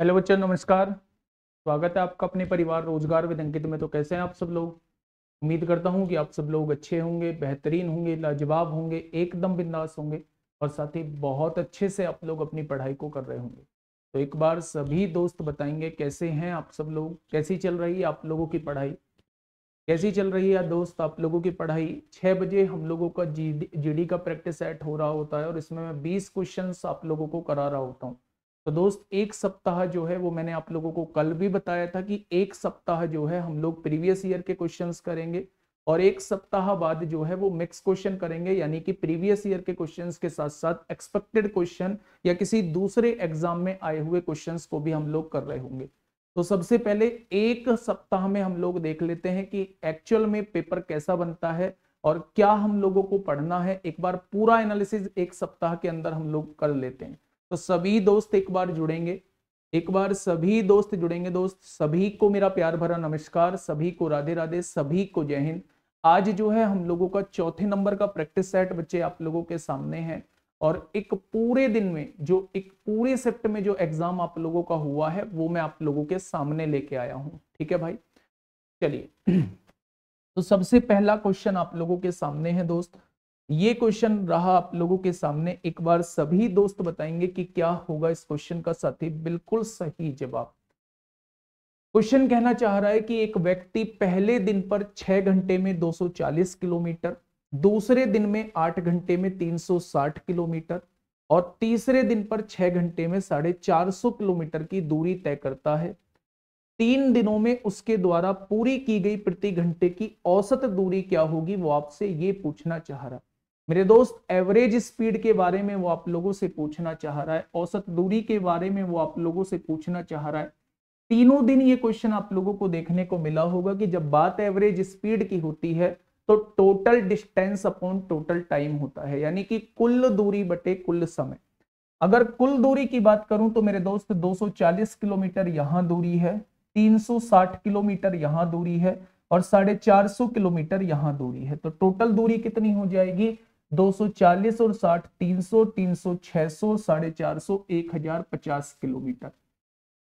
Hello बच्चों, नमस्कार। स्वागत है आपका अपने परिवार रोजगार विद अंकित में। तो कैसे हैं आप सब लोग? उम्मीद करता हूं कि आप सब लोग अच्छे होंगे, बेहतरीन होंगे, लाजवाब होंगे, एकदम बिंदास होंगे और साथ ही बहुत अच्छे से आप लोग अपनी पढ़ाई को कर रहे होंगे। तो एक बार सभी दोस्त बताएंगे कैसे हैं आप सब लोग, कैसी चल रही है आप लोगों की पढ़ाई, कैसी चल रही है दोस्त आप लोगों की पढ़ाई। 6 बजे हम लोगों का जी डी का प्रैक्टिस सेट हो रहा होता है और इसमें मैं 20 क्वेश्चन आप लोगों को करा रहा होता हूँ। तो दोस्त, एक सप्ताह जो है वो मैंने आप लोगों को कल भी बताया था कि एक सप्ताह जो है हम लोग प्रीवियस ईयर के क्वेश्चंस करेंगे और एक सप्ताह बाद जो है वो मिक्स क्वेश्चन करेंगे, यानी कि प्रीवियस ईयर के क्वेश्चंस के साथ साथ एक्सपेक्टेड क्वेश्चन या किसी दूसरे एग्जाम में आए हुए क्वेश्चंस को भी हम लोग कर रहे होंगे। तो सबसे पहले एक सप्ताह में हम लोग देख लेते हैं कि एक्चुअल में पेपर कैसा बनता है और क्या हम लोगों को पढ़ना है। एक बार पूरा एनालिसिस एक सप्ताह के अंदर हम लोग कर लेते हैं। तो सभी दोस्त एक बार जुड़ेंगे, एक बार सभी दोस्त जुड़ेंगे। दोस्त सभी को मेरा प्यार भरा नमस्कार, सभी को राधे राधे, सभी को जय हिंद। आज जो है हम लोगों का चौथे नंबर का प्रैक्टिस सेट बच्चे आप लोगों के सामने है और एक पूरे दिन में जो एक पूरे सेट में जो एग्जाम आप लोगों का हुआ है वो मैं आप लोगों के सामने लेके आया हूँ। ठीक है भाई, चलिए। तो सबसे पहला क्वेश्चन आप लोगों के सामने है दोस्त, ये क्वेश्चन रहा आप लोगों के सामने। एक बार सभी दोस्त बताएंगे कि क्या होगा इस क्वेश्चन का साथी बिल्कुल सही जवाब। क्वेश्चन कहना चाह रहा है कि एक व्यक्ति पहले दिन पर 6 घंटे में 240 किलोमीटर, दूसरे दिन में 8 घंटे में 360 किलोमीटर और तीसरे दिन पर 6 घंटे में 450 किलोमीटर की दूरी तय करता है। 3 दिनों में उसके द्वारा पूरी की गई प्रति घंटे की औसत दूरी क्या होगी, वो आपसे ये पूछना चाह रहा है। मेरे दोस्त एवरेज स्पीड के बारे में वो आप लोगों से पूछना चाह रहा है, औसत दूरी के बारे में वो आप लोगों से पूछना चाह रहा है। तीनों दिन ये क्वेश्चन आप लोगों को देखने को मिला होगा कि जब बात एवरेज स्पीड की होती है तो total distance upon total time होता है, यानी कि कुल दूरी बटे कुल समय। अगर कुल दूरी की बात करूं तो मेरे दोस्त 240 किलोमीटर यहाँ दूरी है, 360 किलोमीटर यहाँ दूरी है और 450 किलोमीटर यहाँ दूरी है। तो टोटल दूरी कितनी हो जाएगी? 240 और 60, 300, 300, 600, 450, 1050 किलोमीटर।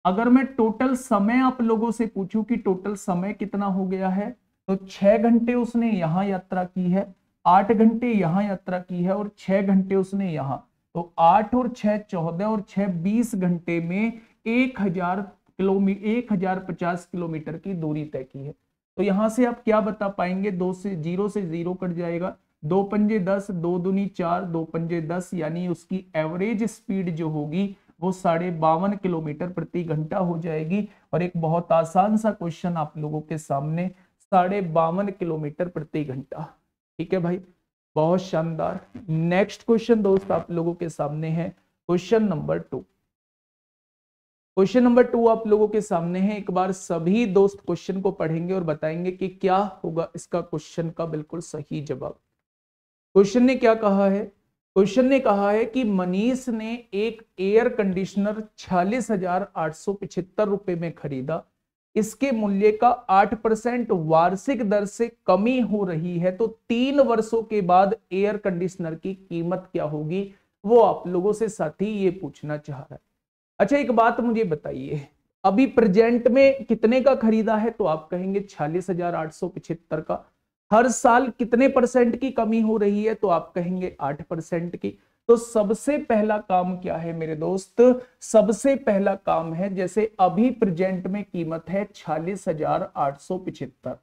अगर मैं टोटल समय आप लोगों से पूछूं कि टोटल समय कितना हो गया है, तो 6 घंटे उसने यहाँ यात्रा की है, 8 घंटे यहाँ यात्रा की है और 6 घंटे उसने यहाँ। तो 8 और 6 14 और 6 20 घंटे में 1050 किलोमीटर की दूरी तय की है। तो यहाँ से आप क्या बता पाएंगे? 2 से 0 कट जाएगा, 2 पंजे 10, 2 दूनी 4, 2 पंजे 10, यानी उसकी एवरेज स्पीड जो होगी वो 52 किलोमीटर प्रति घंटा हो जाएगी। और एक बहुत आसान सा क्वेश्चन आप लोगों के सामने, 52 किलोमीटर प्रति घंटा। ठीक है भाई, बहुत शानदार। नेक्स्ट क्वेश्चन दोस्त आप लोगों के सामने है क्वेश्चन नंबर 2। क्वेश्चन नंबर 2 आप लोगों के सामने है। एक बार सभी दोस्त क्वेश्चन को पढ़ेंगे और बताएंगे कि क्या होगा इसका क्वेश्चन का बिल्कुल सही जवाब। क्वेश्चन ने क्या कहा है? क्वेश्चन ने कहा है कि मनीष ने एक एयर कंडीशनर 46,875 रुपए में खरीदा, इसके मूल्य का 8% वार्षिक दर से कमी हो रही है, तो 3 वर्षों के बाद एयर कंडीशनर की कीमत क्या होगी, वो आप लोगों से साथी ये पूछना चाह रहा है। अच्छा, एक बात मुझे बताइए, अभी प्रेजेंट में कितने का खरीदा है? तो आप कहेंगे 46,875 का। हर साल कितने परसेंट की कमी हो रही है? तो आप कहेंगे 8% की। तो सबसे पहला काम क्या है मेरे दोस्त? सबसे पहला काम है, जैसे अभी प्रेजेंट में कीमत है 46,875,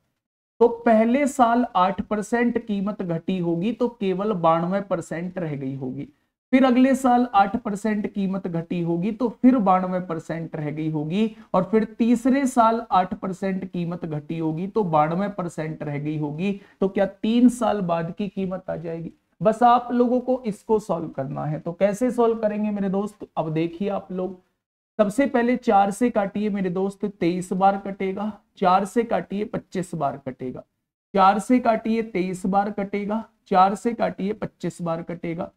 तो पहले साल 8% कीमत घटी होगी तो केवल 92% रह गई होगी। फिर अगले साल 8% कीमत घटी होगी तो फिर 92% रह गई होगी और फिर तीसरे साल 8% कीमत घटी होगी तो 92% रह गई होगी। तो क्या 3 साल बाद की कीमत आ जाएगी? बस आप लोगों को इसको सॉल्व करना है। तो कैसे सॉल्व करेंगे मेरे दोस्त? अब देखिए आप लोग, सबसे पहले 4 से काटिए मेरे दोस्त, 23 बार कटेगा। 4 से काटिए 25 बार कटेगा। 4 से काटिए 23 बार कटेगा। 4 से काटिए 25 बार कटेगा।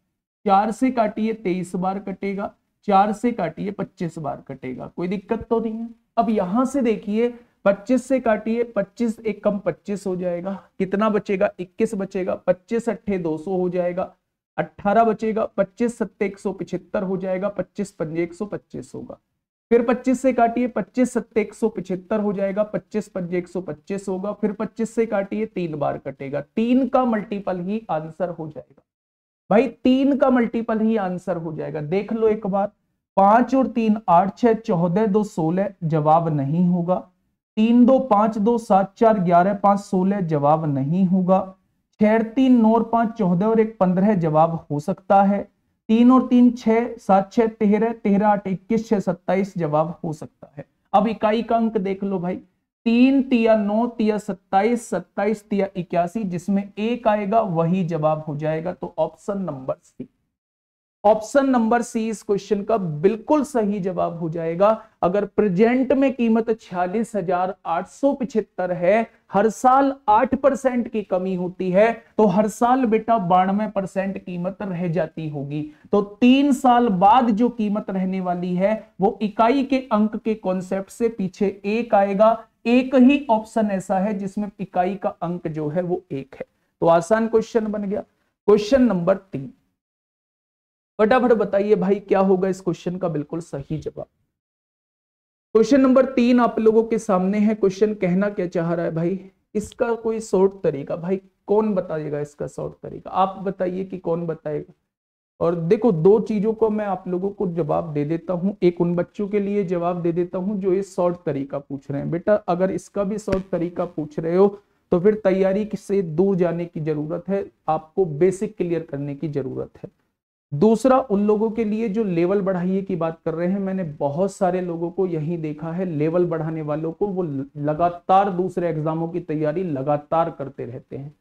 4 से काटिए 23 बार कटेगा। 4 से काटिए 25 बार कटेगा। कोई दिक्कत तो नहीं है। अब यहां से देखिए, 25 से काटिए, 25 एक कम 25 हो जाएगा, कितना बचेगा? 21 बचेगा। 25 अट्ठे 200 हो जाएगा, 18 बचेगा। 25 सत्ते 175 हो जाएगा, 25 पंजे 125 होगा। फिर 25 से काटिए, 25 सत्ते 175 हो जाएगा, 25 पंजे 125 होगा, फिर 25 से काटिए, 3 बार कटेगा, 3 का मल्टीपल ही आंसर हो जाएगा भाई, 3 का मल्टीपल ही आंसर हो जाएगा। देख लो एक बार, 5 और 3 8 6 14 2 16 जवाब नहीं होगा, 3 2 5 2 7 4 11 5 16 जवाब नहीं होगा, 6 3 9 और 5 14 और 1 15 जवाब हो सकता है, 3 और 3 6 7 6 13 13 8 21 6 27 जवाब हो सकता है। अब इकाई का अंक देख लो भाई, 3 तिया 9 तिया 27 27 तिया 81 जिसमें 1 आएगा वही जवाब हो जाएगा। तो option number C, option number C इस क्वेश्चन का बिल्कुल सही जवाब हो जाएगा। अगर प्रेजेंट में कीमत 46,875 है, हर साल 8% की कमी होती है, तो हर साल बेटा 92% कीमत रह जाती होगी। तो 3 साल बाद जो कीमत रहने वाली है वो इकाई के अंक के कॉन्सेप्ट से पीछे 1 आएगा। 1 ही ऑप्शन ऐसा है जिसमें इकाई का अंक जो है वो 1 है। तो आसान क्वेश्चन बन गया। क्वेश्चन नंबर 3, फटाफट बताइए भाई क्या होगा इस क्वेश्चन का बिल्कुल सही जवाब। क्वेश्चन नंबर 3 आप लोगों के सामने है। क्वेश्चन कहना क्या चाह रहा है भाई, इसका कोई शॉर्ट तरीका भाई कौन बताएगा, इसका शॉर्ट तरीका आप बताइए कि कौन बताएगा। और देखो 2 चीजों को मैं आप लोगों को जवाब दे देता हूं, एक उन बच्चों के लिए जवाब दे देता हूं जो ये शॉर्ट तरीका पूछ रहे हैं। बेटा अगर इसका भी शॉर्ट तरीका पूछ रहे हो तो फिर तैयारी से दूर जाने की जरूरत है, आपको बेसिक क्लियर करने की जरूरत है। दूसरा उन लोगों के लिए जो लेवल बढ़ाइए की बात कर रहे हैं, मैंने बहुत सारे लोगों को यही देखा है, लेवल बढ़ाने वालों को वो लगातार दूसरे एग्जामों की तैयारी लगातार करते रहते हैं।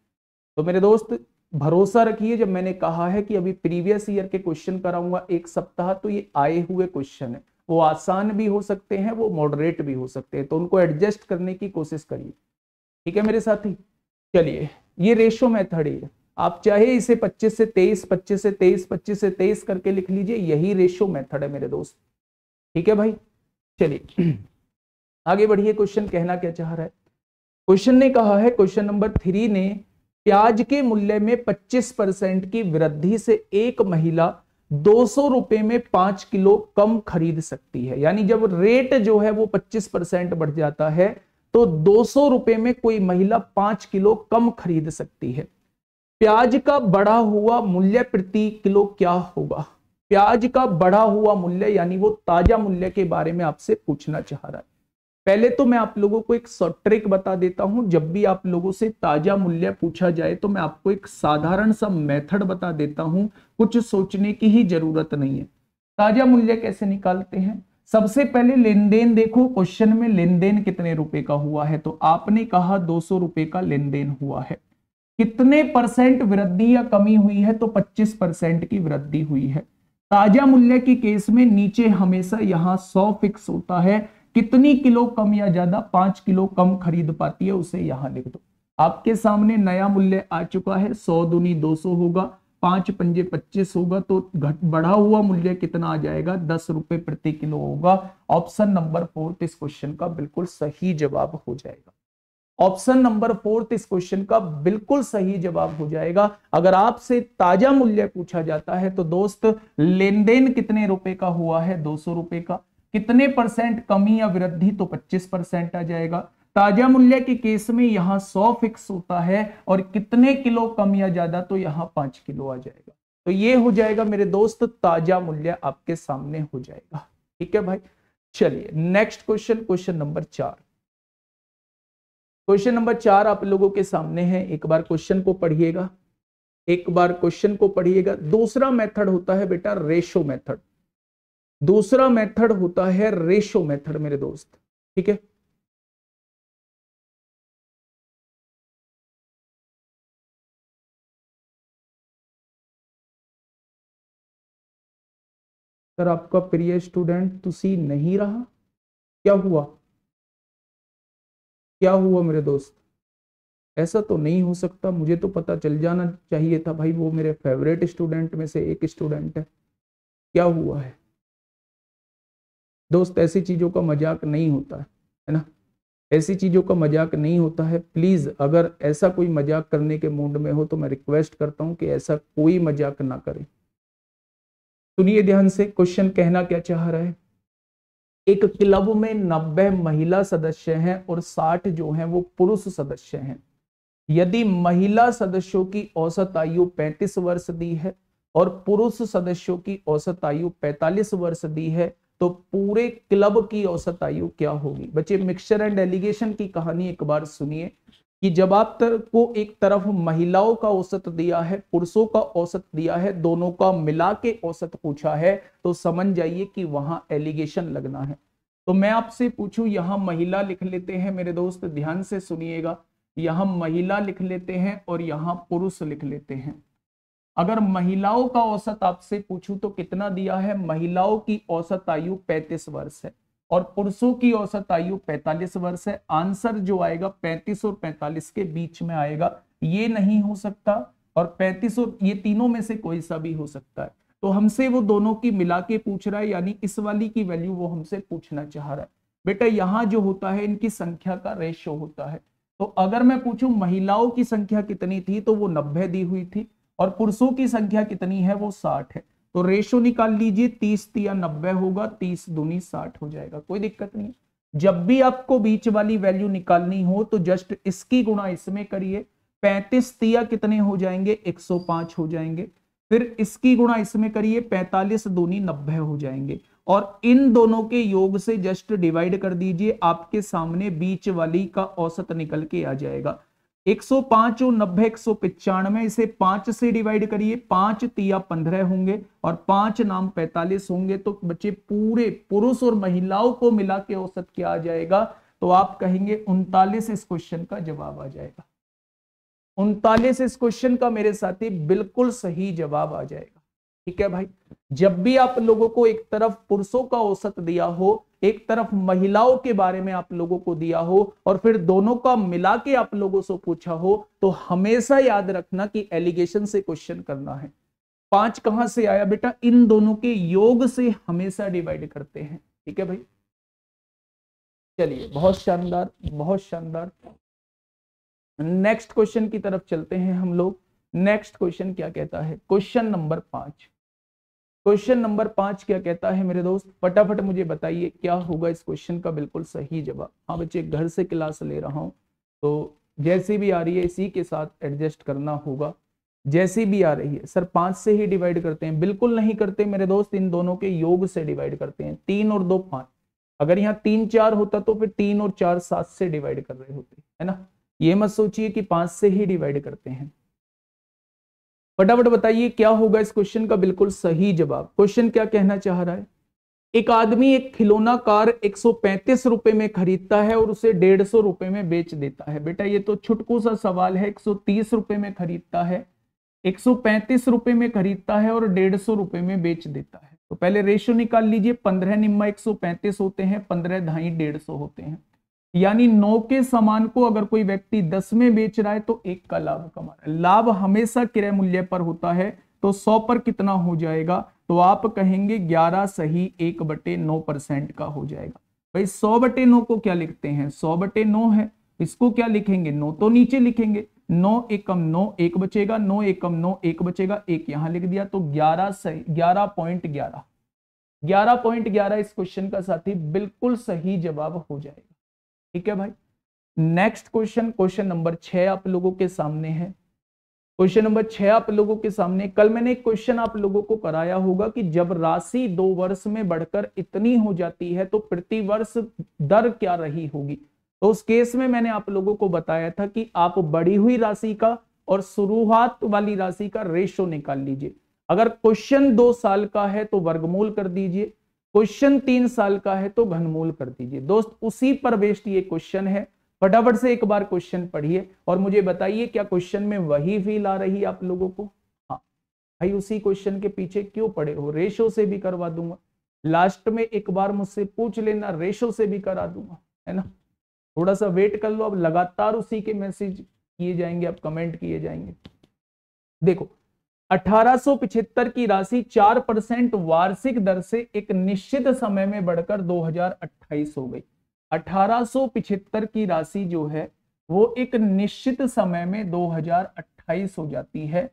तो मेरे दोस्त भरोसा रखिए, जब मैंने कहा है कि अभी प्रीवियस ईयर के क्वेश्चन कराऊंगा 1 सप्ताह, तो ये आए हुए क्वेश्चन है, वो आसान भी हो सकते हैं, वो मॉडरेट भी हो सकते हैं, तो उनको एडजस्ट करने की कोशिश करिए। ठीक है मेरे साथी, चलिए ये रेशो मेथड है, आप चाहे इसे 25 से 23, 25 से 23, 25 से 23 करके लिख लीजिए, यही रेशो मेथड है मेरे दोस्त। ठीक है भाई, चलिए आगे बढ़िए। क्वेश्चन कहना क्या चाह रहा है, क्वेश्चन ने कहा है क्वेश्चन नंबर 3 ने, प्याज के मूल्य में 25% की वृद्धि से एक महिला 200 रुपए में 5 किलो कम खरीद सकती है। यानी जब रेट जो है वो 25% बढ़ जाता है तो 200 रुपए में कोई महिला 5 किलो कम खरीद सकती है। प्याज का बढ़ा हुआ मूल्य प्रति किलो क्या होगा। प्याज का बढ़ा हुआ मूल्य यानी वो ताजा मूल्य के बारे में आपसे पूछना चाह रहा है। पहले तो मैं आप लोगों को एक शॉर्ट ट्रिक बता देता हूं, जब भी आप लोगों से ताजा मूल्य पूछा जाए तो मैं आपको एक साधारण सा मेथड बता देता हूं, कुछ सोचने की ही जरूरत नहीं है। ताजा मूल्य कैसे निकालते हैं, सबसे पहले लेन देन देखो, क्वेश्चन में लेन देन कितने रुपए का हुआ है, तो आपने कहा 200 रुपए का लेन देन हुआ है, कितने परसेंट वृद्धि या कमी हुई है, तो 25% की वृद्धि हुई है। ताजा मूल्य के केस में नीचे हमेशा यहाँ 100 फिक्स होता है, कितनी किलो कम या ज्यादा 5 किलो कम खरीद पाती है उसे यहाँ लिख दो। आपके सामने नया मूल्य आ चुका है, 100 दूनी 200 होगा, 5 पंजे 25 होगा, तो घट बढ़ा हुआ मूल्य कितना आ जाएगा, 10 रुपए प्रति किलो होगा। ऑप्शन नंबर 4 इस क्वेश्चन का बिल्कुल सही जवाब हो जाएगा। ऑप्शन नंबर 4 इस क्वेश्चन का बिल्कुल सही जवाब हो जाएगा। अगर आपसे ताजा मूल्य पूछा जाता है तो दोस्त लेन देन कितने रुपए का हुआ है, 200 रुपए का, कितने परसेंट कमी या वृद्धि, तो 25% आ जाएगा। ताजा मूल्य के केस में यहाँ 100 फिक्स होता है और कितने किलो कम या ज्यादा, तो यहाँ 5 किलो आ जाएगा। तो ये हो जाएगा मेरे दोस्त, ताजा मूल्य आपके सामने हो जाएगा। ठीक है भाई, चलिए next question, question number 4। Question number 4 आप लोगों के सामने है, एक बार क्वेश्चन को पढ़िएगा, एक बार क्वेश्चन को पढ़िएगा। दूसरा मेथड होता है बेटा रेशो मेथड, दूसरा मेथड होता है रेशो मेथड मेरे दोस्त। ठीक है, सर आपका प्रिय स्टूडेंट तुसी नहीं रहा, क्या हुआ, क्या हुआ मेरे दोस्त, ऐसा तो नहीं हो सकता, मुझे तो पता चल जाना चाहिए था भाई, वो मेरे फेवरेट स्टूडेंट में से एक स्टूडेंट है। क्या हुआ है दोस्त, ऐसी चीज़ों का मजाक नहीं होता है ना, ऐसी चीज़ों का मजाक नहीं होता है। प्लीज़ अगर ऐसा कोई मजाक करने के मूड में हो तो मैं रिक्वेस्ट करता हूँ कि ऐसा कोई मजाक ना करें। सुनिए ध्यान से, क्वेश्चन कहना क्या चाह रहा है। एक क्लब में 90 महिला सदस्य हैं और 60 जो हैं वो पुरुष सदस्य हैं। यदि महिला सदस्यों की औसत आयु 35 वर्ष दी है और पुरुष सदस्यों की औसत आयु 45 वर्ष दी है तो पूरे क्लब की औसत आयु क्या होगी। बच्चे मिक्सचर एंड एलिगेशन की कहानी एक बार सुनिए कि जब आप को एक तरफ महिलाओं का औसत दिया है, पुरुषों का औसत दिया है, दोनों का मिला के औसत पूछा है तो समझ जाइए कि वहां एलिगेशन लगना है। तो मैं आपसे पूछूं, यहाँ महिला लिख लेते हैं मेरे दोस्त, ध्यान से सुनिएगा, यहाँ महिला लिख लेते हैं और यहाँ पुरुष लिख लेते हैं। अगर महिलाओं का औसत आपसे पूछूं तो कितना दिया है, महिलाओं की औसत आयु 35 वर्ष है और पुरुषों की औसत आयु 45 वर्ष है। आंसर जो आएगा 35 और 45 के बीच में आएगा, ये नहीं हो सकता, और 35 और ये तीनों में से कोई सा भी हो सकता है। तो हमसे वो दोनों की मिला के पूछ रहा है, यानी इस वाली की वैल्यू वो हमसे पूछना चाह रहा है। बेटा यहाँ जो होता है इनकी संख्या का रेशो होता है। तो अगर मैं पूछूं महिलाओं की संख्या कितनी थी तो वो 90 दी हुई थी और पुरुषों की संख्या कितनी है वो 60 है। तो रेशो निकाल लीजिए, 30 या 90 होगा, 30 दूनी 60 हो जाएगा, कोई दिक्कत नहीं। जब भी आपको बीच वाली वैल्यू निकालनी हो तो जस्ट इसकी गुणा इसमें करिए, 35 तिया कितने हो जाएंगे, 105 हो जाएंगे। फिर इसकी गुणा इसमें करिए, 45 दूनी 90 हो जाएंगे और इन दोनों के योग से जस्ट डिवाइड कर दीजिए, आपके सामने बीच वाली का औसत निकल के आ जाएगा। 105 और 90 195, इसे 5 से डिवाइड करिए, 5 तिया 15 होंगे और 5 नाम 45 होंगे। तो बच्चे पूरे पुरुष और महिलाओं को मिला के औसत क्या आ जाएगा, तो आप कहेंगे 39 इस क्वेश्चन का जवाब आ जाएगा। 39 इस क्वेश्चन का मेरे साथी बिल्कुल सही जवाब आ जाएगा। ठीक है भाई, जब भी आप लोगों को एक तरफ पुरुषों का औसत दिया हो, एक तरफ महिलाओं के बारे में आप लोगों को दिया हो और फिर दोनों का मिला के आप लोगों से पूछा हो तो हमेशा याद रखना कि एलिगेशन से क्वेश्चन करना है। 5 कहां से आया बेटा, इन दोनों के योग से हमेशा डिवाइड करते हैं। ठीक है भाई, चलिए बहुत शानदार, बहुत शानदार। नेक्स्ट क्वेश्चन की तरफ चलते हैं हम लोग। नेक्स्ट क्वेश्चन क्या कहता है, क्वेश्चन नंबर 5। क्वेश्चन नंबर 5 क्या कहता है मेरे दोस्त, फटाफट मुझे बताइए क्या होगा इस क्वेश्चन का बिल्कुल सही जवाब। हाँ बच्चे, घर से क्लास ले रहा हूँ तो जैसी भी आ रही है इसी के साथ एडजस्ट करना होगा, जैसी भी आ रही है। सर 5 से ही डिवाइड करते हैं, बिल्कुल नहीं करते मेरे दोस्त, इन दोनों के योग से डिवाइड करते हैं। 3 और 2 5, अगर यहाँ 3 4 होता तो फिर 3 और 4 7 से डिवाइड कर रहे होते, है ना। ये मत सोचिए कि 5 से ही डिवाइड करते हैं। फटाफट बताइए क्या होगा इस क्वेश्चन का बिल्कुल सही जवाब। क्वेश्चन क्या कहना चाह रहा है, एक आदमी एक खिलौना कार 135 रुपए में खरीदता है और उसे 150 रुपए में बेच देता है। बेटा ये तो छुटकू सा सवाल है, 130 रुपए में खरीदता है, 135 रुपए में खरीदता है और 150 रुपए में बेच देता है। तो पहले रेशो निकाल लीजिए, 15 निम्मा 135 होते हैं, 15 ढाई 150 होते हैं, यानी 9 के सामान को अगर कोई व्यक्ति 10 में बेच रहा है तो 1 का लाभ कमा रहा है। लाभ हमेशा क्रय मूल्य पर होता है, तो 100 पर कितना हो जाएगा, तो आप कहेंगे 11 सही 1/9% का हो जाएगा। भाई 100/9 को क्या लिखते हैं, 100/9 है, इसको क्या लिखेंगे, 9 तो नीचे लिखेंगे, 9 एकम 9 1 बचेगा, 9 एकम 9 1 बचेगा, 1 यहाँ लिख दिया, तो 11.11 इस क्वेश्चन का साथी बिल्कुल सही जवाब हो जाएगा। ठीक है भाई, नेक्स्ट क्वेश्चन, क्वेश्चन नंबर 6 आप लोगों के सामने है। क्वेश्चन नंबर 6 आप लोगों के सामने, कल मैंने एक क्वेश्चन आप लोगों को कराया होगा कि जब राशि 2 वर्ष में बढ़कर इतनी हो जाती है तो प्रति वर्ष दर क्या रही होगी। तो उस केस में मैंने आप लोगों को बताया था कि आप बढ़ी हुई राशि का और शुरुआत वाली राशि का रेशो निकाल लीजिए। अगर क्वेश्चन 2 साल का है तो वर्गमूल कर दीजिए, क्वेश्चन 3 साल का है तो घनमूल कर दीजिए। दोस्त उसी पर बेस्ड ये क्वेश्चन है, फटाफट से एक बार क्वेश्चन पढ़िए और मुझे बताइए क्या क्वेश्चन में वही फील आ रही है आप लोगों को। हाँ भाई, उसी क्वेश्चन के पीछे क्यों पड़े हो, रेशो से भी करवा दूंगा, लास्ट में एक बार मुझसे पूछ लेना, रेशो से भी करा दूंगा, है ना। थोड़ा सा वेट कर लो, अब लगातार उसी के मैसेज किए जाएंगे, अब कमेंट किए जाएंगे। देखो 1875 की राशि 4% वार्षिक दर से एक निश्चित समय में बढ़कर 2028 हो गई। 1875 की राशि जो है वो एक निश्चित समय में 2028 हो जाती है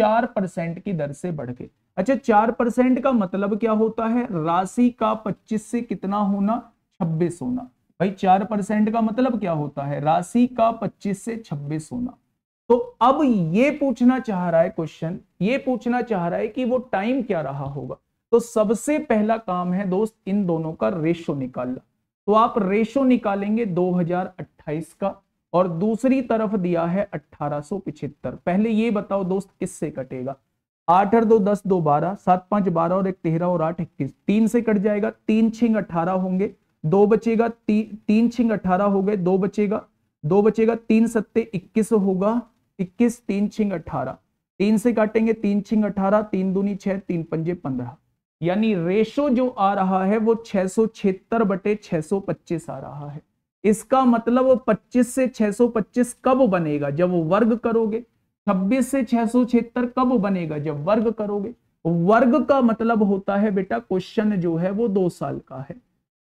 4% की दर से बढ़ के। अच्छा 4% का मतलब क्या होता है, राशि का 25 से कितना होना 26 होना। भाई 4% का मतलब क्या होता है, राशि का 25 से 26 होना। तो अब ये पूछना चाह रहा है क्वेश्चन, ये पूछना चाह रहा है कि वो टाइम क्या रहा होगा। तो सबसे पहला काम है दोस्त इन दोनों का रेशो निकालना। तो आप रेशो निकालेंगे 2028 का और दूसरी तरफ दिया है 1875। पहले ये बताओ दोस्त किससे कटेगा, 8 और 2 10 2 12, 7 5 12 और 1 13 और 8 21। 3 से कट जाएगा, 3 6 18 होंगे, 2 बचेगा, 3 6 18 हो गए, 2 बचेगा, 2 बचेगा, 3 7 21 होगा, 21 3 6 18। 3 से काटेंगे, 3 6 18, 3 दूनी 6, 3 पंजे 15। यानी रेशो जो आ रहा है वो 676/625 आ रहा है। इसका मतलब वो 25 से 625 कब बनेगा, जब वर्ग करोगे। 26 से 676 कब बनेगा, जब वर्ग करोगे। वर्ग का मतलब होता है बेटा क्वेश्चन जो है वो 2 साल का है,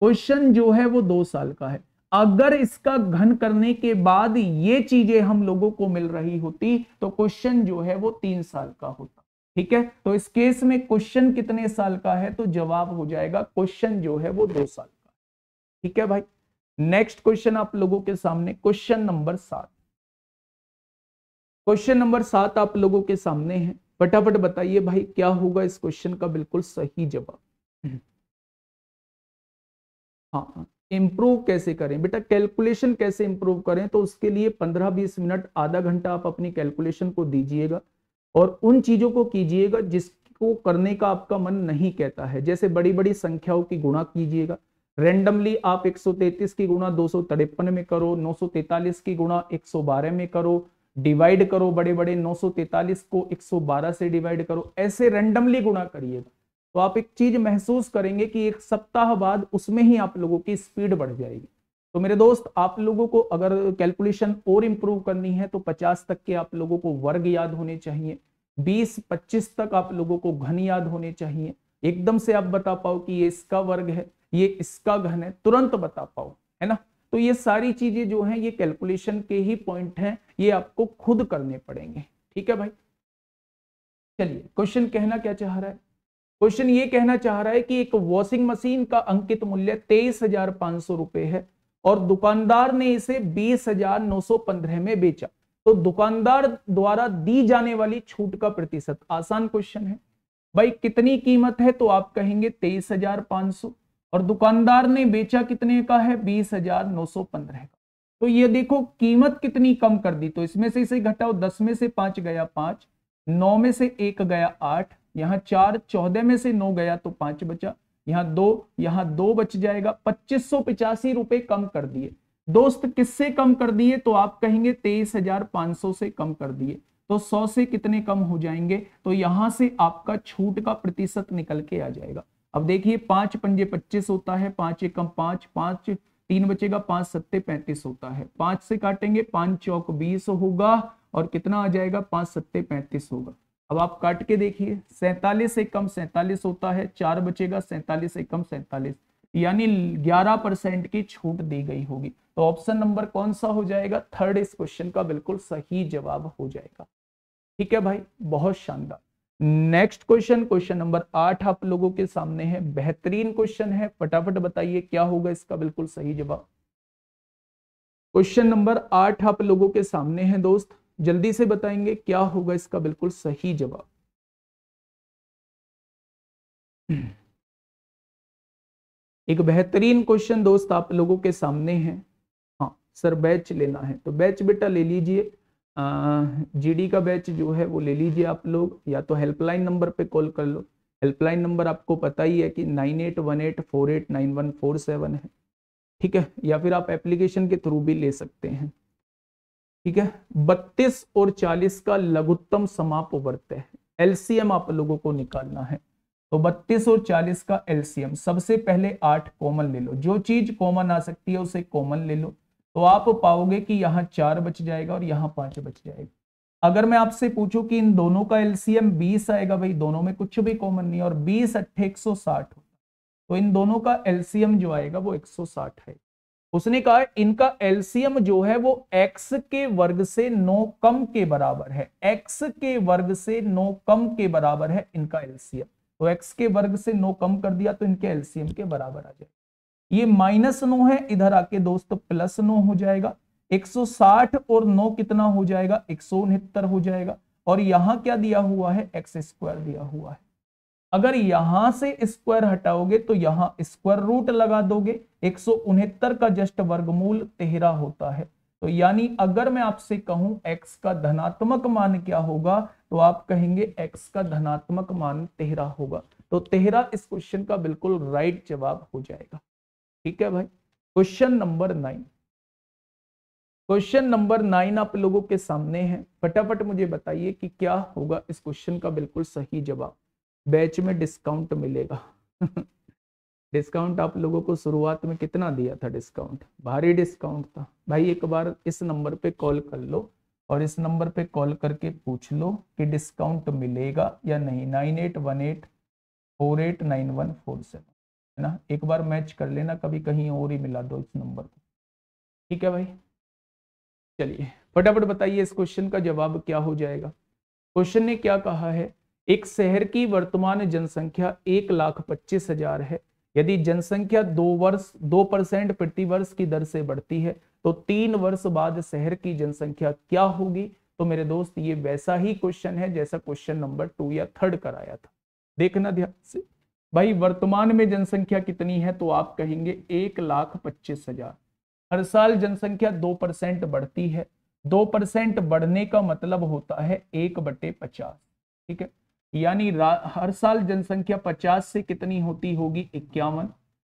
क्वेश्चन जो है वो 2 साल का है। अगर इसका घन करने के बाद ये चीजें हम लोगों को मिल रही होती तो क्वेश्चन जो है वो 3 साल का होता। ठीक है, तो इस केस में क्वेश्चन कितने साल का है, तो जवाब हो जाएगा क्वेश्चन जो है वो 2 साल का। ठीक है भाई, नेक्स्ट क्वेश्चन आप लोगों के सामने क्वेश्चन नंबर 7। क्वेश्चन नंबर 7 आप लोगों के सामने है, फटाफट बताइए भाई क्या होगा इस क्वेश्चन का बिल्कुल सही जवाब। हाँ, इम्प्रूव कैसे करें बेटा, कैलकुलेशन कैसे इम्प्रूव करें, तो उसके लिए 15-20 मिनट आधा घंटा आप अपनी कैलकुलेशन को दीजिएगा और उन चीजों को कीजिएगा जिसको करने का आपका मन नहीं कहता है। जैसे बड़ी बड़ी संख्याओं की गुणा कीजिएगा, रेंडमली आप 133 की गुणा 253 में करो, 943 की गुणा 112 में करो, डिवाइड करो, बड़े बड़े 943 को 112 से डिवाइड करो, ऐसे रेंडमली गुणा करिएगा। तो आप एक चीज महसूस करेंगे कि एक सप्ताह बाद उसमें ही आप लोगों की स्पीड बढ़ जाएगी। तो मेरे दोस्त आप लोगों को अगर कैलकुलेशन और इम्प्रूव करनी है तो 50 तक के आप लोगों को वर्ग याद होने चाहिए, 20-25 तक आप लोगों को घन याद होने चाहिए। एकदम से आप बता पाओ कि ये इसका वर्ग है, ये इसका घन है, तुरंत बता पाओ, है ना। तो ये सारी चीजें जो हैं ये कैलकुलेशन के ही पॉइंट हैं, ये आपको खुद करने पड़ेंगे। ठीक है भाई, चलिए क्वेश्चन कहना क्या चाह रहा है, क्वेश्चन ये कहना चाह रहा है कि एक वॉशिंग मशीन का अंकित मूल्य 23,500 रुपए है और दुकानदार ने इसे 20,915 में बेचा, तो दुकानदार द्वारा दी जाने वाली छूट का प्रतिशत। आसान क्वेश्चन है भाई, कितनी कीमत है तो आप कहेंगे 23,500 और दुकानदार ने बेचा कितने का है, 20,915 का। तो ये देखो कीमत कितनी कम कर दी, तो इसमें से इसे घटाओ, 10 में से 5 गया 5, 9 में से 1 गया 8, यहाँ 4, 14 में से 9 गया तो 5 बचा, यहाँ 2 बच जाएगा। 2585 रुपए कम कर दिए दोस्त, किससे कम कर दिए, तो आप कहेंगे 23,500 से कम कर दिए। तो 100 से कितने कम हो जाएंगे, तो यहाँ से आपका छूट का प्रतिशत निकल के आ जाएगा। अब देखिए 5 पंजे 25 होता है, 5 एकम 5 5, 3 बचेगा, 5 सत्ते 35 होता है, 5 से काटेंगे, 5 चौक 20 होगा और कितना आ जाएगा, 5 सत्ते 35 होगा। अब आप काट के देखिए, 47 से कम 47 होता है, 4 बचेगा, 47 से कम 47, यानी 11% की छूट दी गई होगी। तो ऑप्शन नंबर कौन सा हो जाएगा, 3rd इस क्वेश्चन का बिल्कुल सही जवाब हो जाएगा। ठीक है भाई, बहुत शानदार। नेक्स्ट क्वेश्चन, क्वेश्चन नंबर 8 आप लोगों के सामने है, बेहतरीन क्वेश्चन है, फटाफट बताइए क्या होगा इसका बिल्कुल सही जवाब। क्वेश्चन नंबर 8 आप लोगों के सामने है दोस्त, जल्दी से बताएंगे क्या होगा इसका बिल्कुल सही जवाब। एक बेहतरीन क्वेश्चन दोस्त आप लोगों के सामने है। हाँ सर बैच लेना है, तो बैच बेटा ले लीजिए, जीडी का बैच जो है वो ले लीजिए आप लोग, या तो हेल्पलाइन नंबर पे कॉल कर लो। हेल्पलाइन नंबर आपको पता ही है कि 9818489147 है। ठीक है, या फिर आप एप्लीकेशन के थ्रू भी ले सकते हैं। ठीक है, 32 और 40 का लघुत्तम समापवर्त है, एलसीएम आप लोगों को निकालना है। तो 32 और 40 का एलसीएम, सबसे पहले 8 कॉमन ले लो, जो चीज कॉमन आ सकती है उसे कॉमन ले लो। तो आप पाओगे कि यहाँ 4 बच जाएगा और यहाँ 5 बच जाएगा। अगर मैं आपसे पूछूं कि इन दोनों का एलसीएम 20 आएगा, भाई दोनों में कुछ भी कॉमन नहीं और 20 160 होता, तो इन दोनों का एलसीएम जो आएगा वो 160 है। उसने कहा इनका एलसीएम जो है वो x के वर्ग से 9 कम के बराबर है, x के वर्ग से 9 कम के बराबर है इनका एलसीएम। तो x के वर्ग से 9 कम कर दिया तो इनके एलसीएम के बराबर आ जाएगा। ये -9 है, इधर आके दोस्तों +9 हो जाएगा। 160 और 9 कितना हो जाएगा, 169 हो जाएगा। और यहाँ क्या दिया हुआ है, एक्स स्क्वायर दिया हुआ है। अगर यहां से स्क्वायर हटाओगे तो यहाँ स्क्वायर रूट लगा दोगे, 169 का जस्ट वर्गमूल 13 होता है। तो यानी अगर मैं आपसे कहूं x का धनात्मक मान क्या होगा तो आप कहेंगे x का धनात्मक मान 13 होगा। तो 13 इस क्वेश्चन का बिल्कुल राइट जवाब हो जाएगा। ठीक है भाई, क्वेश्चन नंबर 9। क्वेश्चन नंबर 9 आप लोगों के सामने है। फटाफट मुझे बताइए कि क्या होगा इस क्वेश्चन का बिल्कुल सही जवाब। बैच में डिस्काउंट मिलेगा। डिस्काउंट आप लोगों को शुरुआत में कितना दिया था, डिस्काउंट भारी डिस्काउंट था भाई। एक बार इस नंबर पे कॉल कर लो और इस नंबर पे कॉल करके पूछ लो कि डिस्काउंट मिलेगा या नहीं। 9818489147 है ना, एक बार मैच कर लेना, कभी कहीं और ही मिला दो इस नंबर को। ठीक है भाई, चलिए फटाफट बताइए इस क्वेश्चन का जवाब क्या हो जाएगा। क्वेश्चन ने क्या कहा है, एक शहर की वर्तमान जनसंख्या 1,25,000 है। यदि जनसंख्या 2% प्रतिवर्ष की दर से बढ़ती है तो 3 वर्ष बाद शहर की जनसंख्या क्या होगी। तो मेरे दोस्त ये वैसा ही क्वेश्चन है जैसा क्वेश्चन नंबर 2 या 3 कराया था। देखना ध्यान से भाई, वर्तमान में जनसंख्या कितनी है तो आप कहेंगे 1,25,000। हर साल जनसंख्या 2% बढ़ती है। 2% बढ़ने का मतलब होता है 1/50। ठीक है, यानी हर साल जनसंख्या 50 से कितनी होती होगी, 51।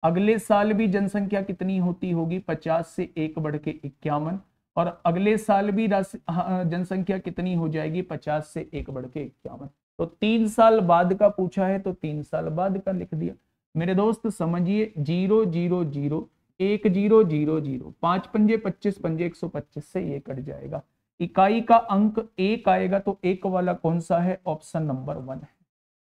अगले साल भी जनसंख्या कितनी होती होगी, 50 से 1 बढ़ के 51। और अगले साल भी जनसंख्या कितनी हो जाएगी, 50 से 1 बढ़ के 51। तो 3 साल बाद का पूछा है तो 3 साल बाद का लिख दिया। मेरे दोस्त समझिए, 0 0 0 1 0 0 0 5 पंजे 25 पंजे 125 से ये कट जाएगा। इकाई का अंक 1 आएगा तो 1 वाला कौन सा है, ऑप्शन नंबर 1 है।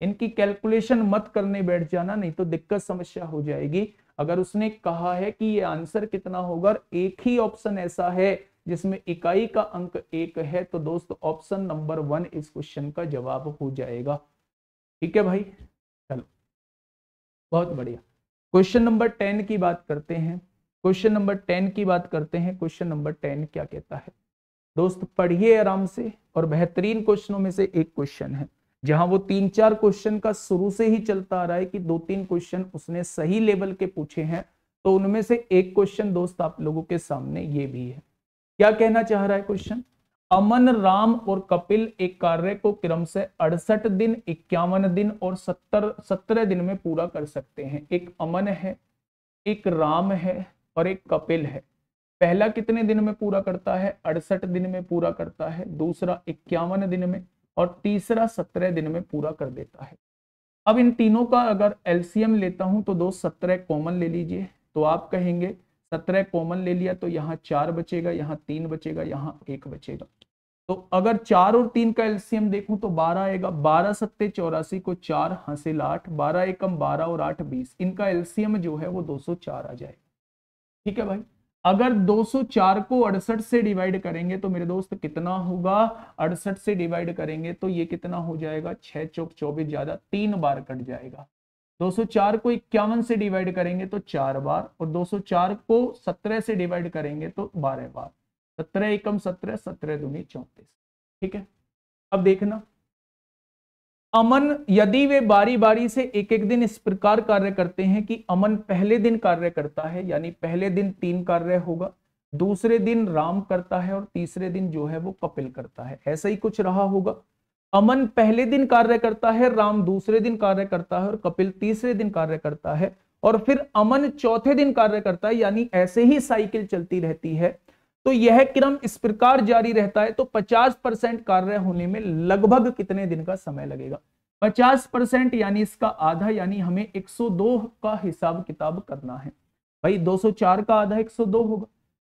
इनकी कैलकुलेशन मत करने बैठ जाना, नहीं तो दिक्कत समस्या हो जाएगी। अगर उसने कहा है कि ये आंसर कितना होगा, एक ही ऑप्शन ऐसा है जिसमें इकाई का अंक 1 है, तो दोस्त ऑप्शन नंबर 1 इस क्वेश्चन का जवाब हो जाएगा। ठीक है भाई, चलो बहुत बढ़िया। क्वेश्चन नंबर 10 की बात करते हैं। क्वेश्चन नंबर 10 की बात करते हैं। क्वेश्चन नंबर 10 क्या कहता है दोस्त, पढ़िए आराम से। और बेहतरीन क्वेश्चनों में से एक क्वेश्चन है जहां वो 3-4 क्वेश्चन का शुरू से ही चलता आ रहा है कि 2-3 क्वेश्चन उसने सही लेवल के पूछे हैं, तो उनमें से एक क्वेश्चन दोस्त आप लोगों के सामने ये भी है। क्या कहना चाह रहा है क्वेश्चन, अमन, राम और कपिल एक कार्य को क्रम से 68 दिन, 51 दिन और 17 दिन में पूरा कर सकते हैं। एक अमन है, एक राम है और एक कपिल है। पहला कितने दिन में पूरा करता है, 68 दिन में पूरा करता है, दूसरा 51 दिन में और तीसरा 17 दिन में पूरा कर देता है। अब इन तीनों का अगर एलसीएम लेता हूं तो दोस्त 17 कॉमन ले लीजिए। तो आप कहेंगे 17 कॉमन ले लिया तो यहाँ 4 बचेगा, यहाँ 3 बचेगा, यहाँ 1 बचेगा। तो अगर 4 और 3 का एलसीएम देखूं तो 12 आएगा। 12 सत्ते 84 को 4 हासिल 8, 12 एकम 12 और 8 20। इनका एलसीएम जो है वो 204 आ जाएगा। ठीक है भाई, अगर 204 को 68 से डिवाइड करेंगे तो मेरे दोस्त कितना होगा, 68 से डिवाइड करेंगे तो ये कितना हो जाएगा, 6 चौक 24 ज्यादा 3 बार कट जाएगा। 204 को 51 से डिवाइड करेंगे तो 4 बार और 204 को 17 से डिवाइड करेंगे तो 12 बार। 17 एकम 17, 17 दूनी 34। ठीक है, अब देखना, अमन, यदि वे बारी बारी से एक दिन इस प्रकार कार्य करते हैं कि अमन पहले दिन कार्य करता है, यानी पहले दिन 3 कार्य होगा, दूसरे दिन राम करता है और तीसरे दिन जो है वो कपिल करता है। ऐसा ही कुछ रहा होगा। अमन पहले दिन कार्य करता है, राम दूसरे दिन कार्य करता है और कपिल तीसरे दिन कार्य करता है और फिर अमन चौथे दिन कार्य करता है। यानी ऐसे ही साइकिल चलती रहती है। तो यह क्रम इस प्रकार जारी रहता है तो 50% कार्य होने में लगभग कितने दिन का समय लगेगा, 50% यानी इसका आधा, यानी हमें 102 का हिसाब किताब करना है। भाई 204 का आधा 102 होगा।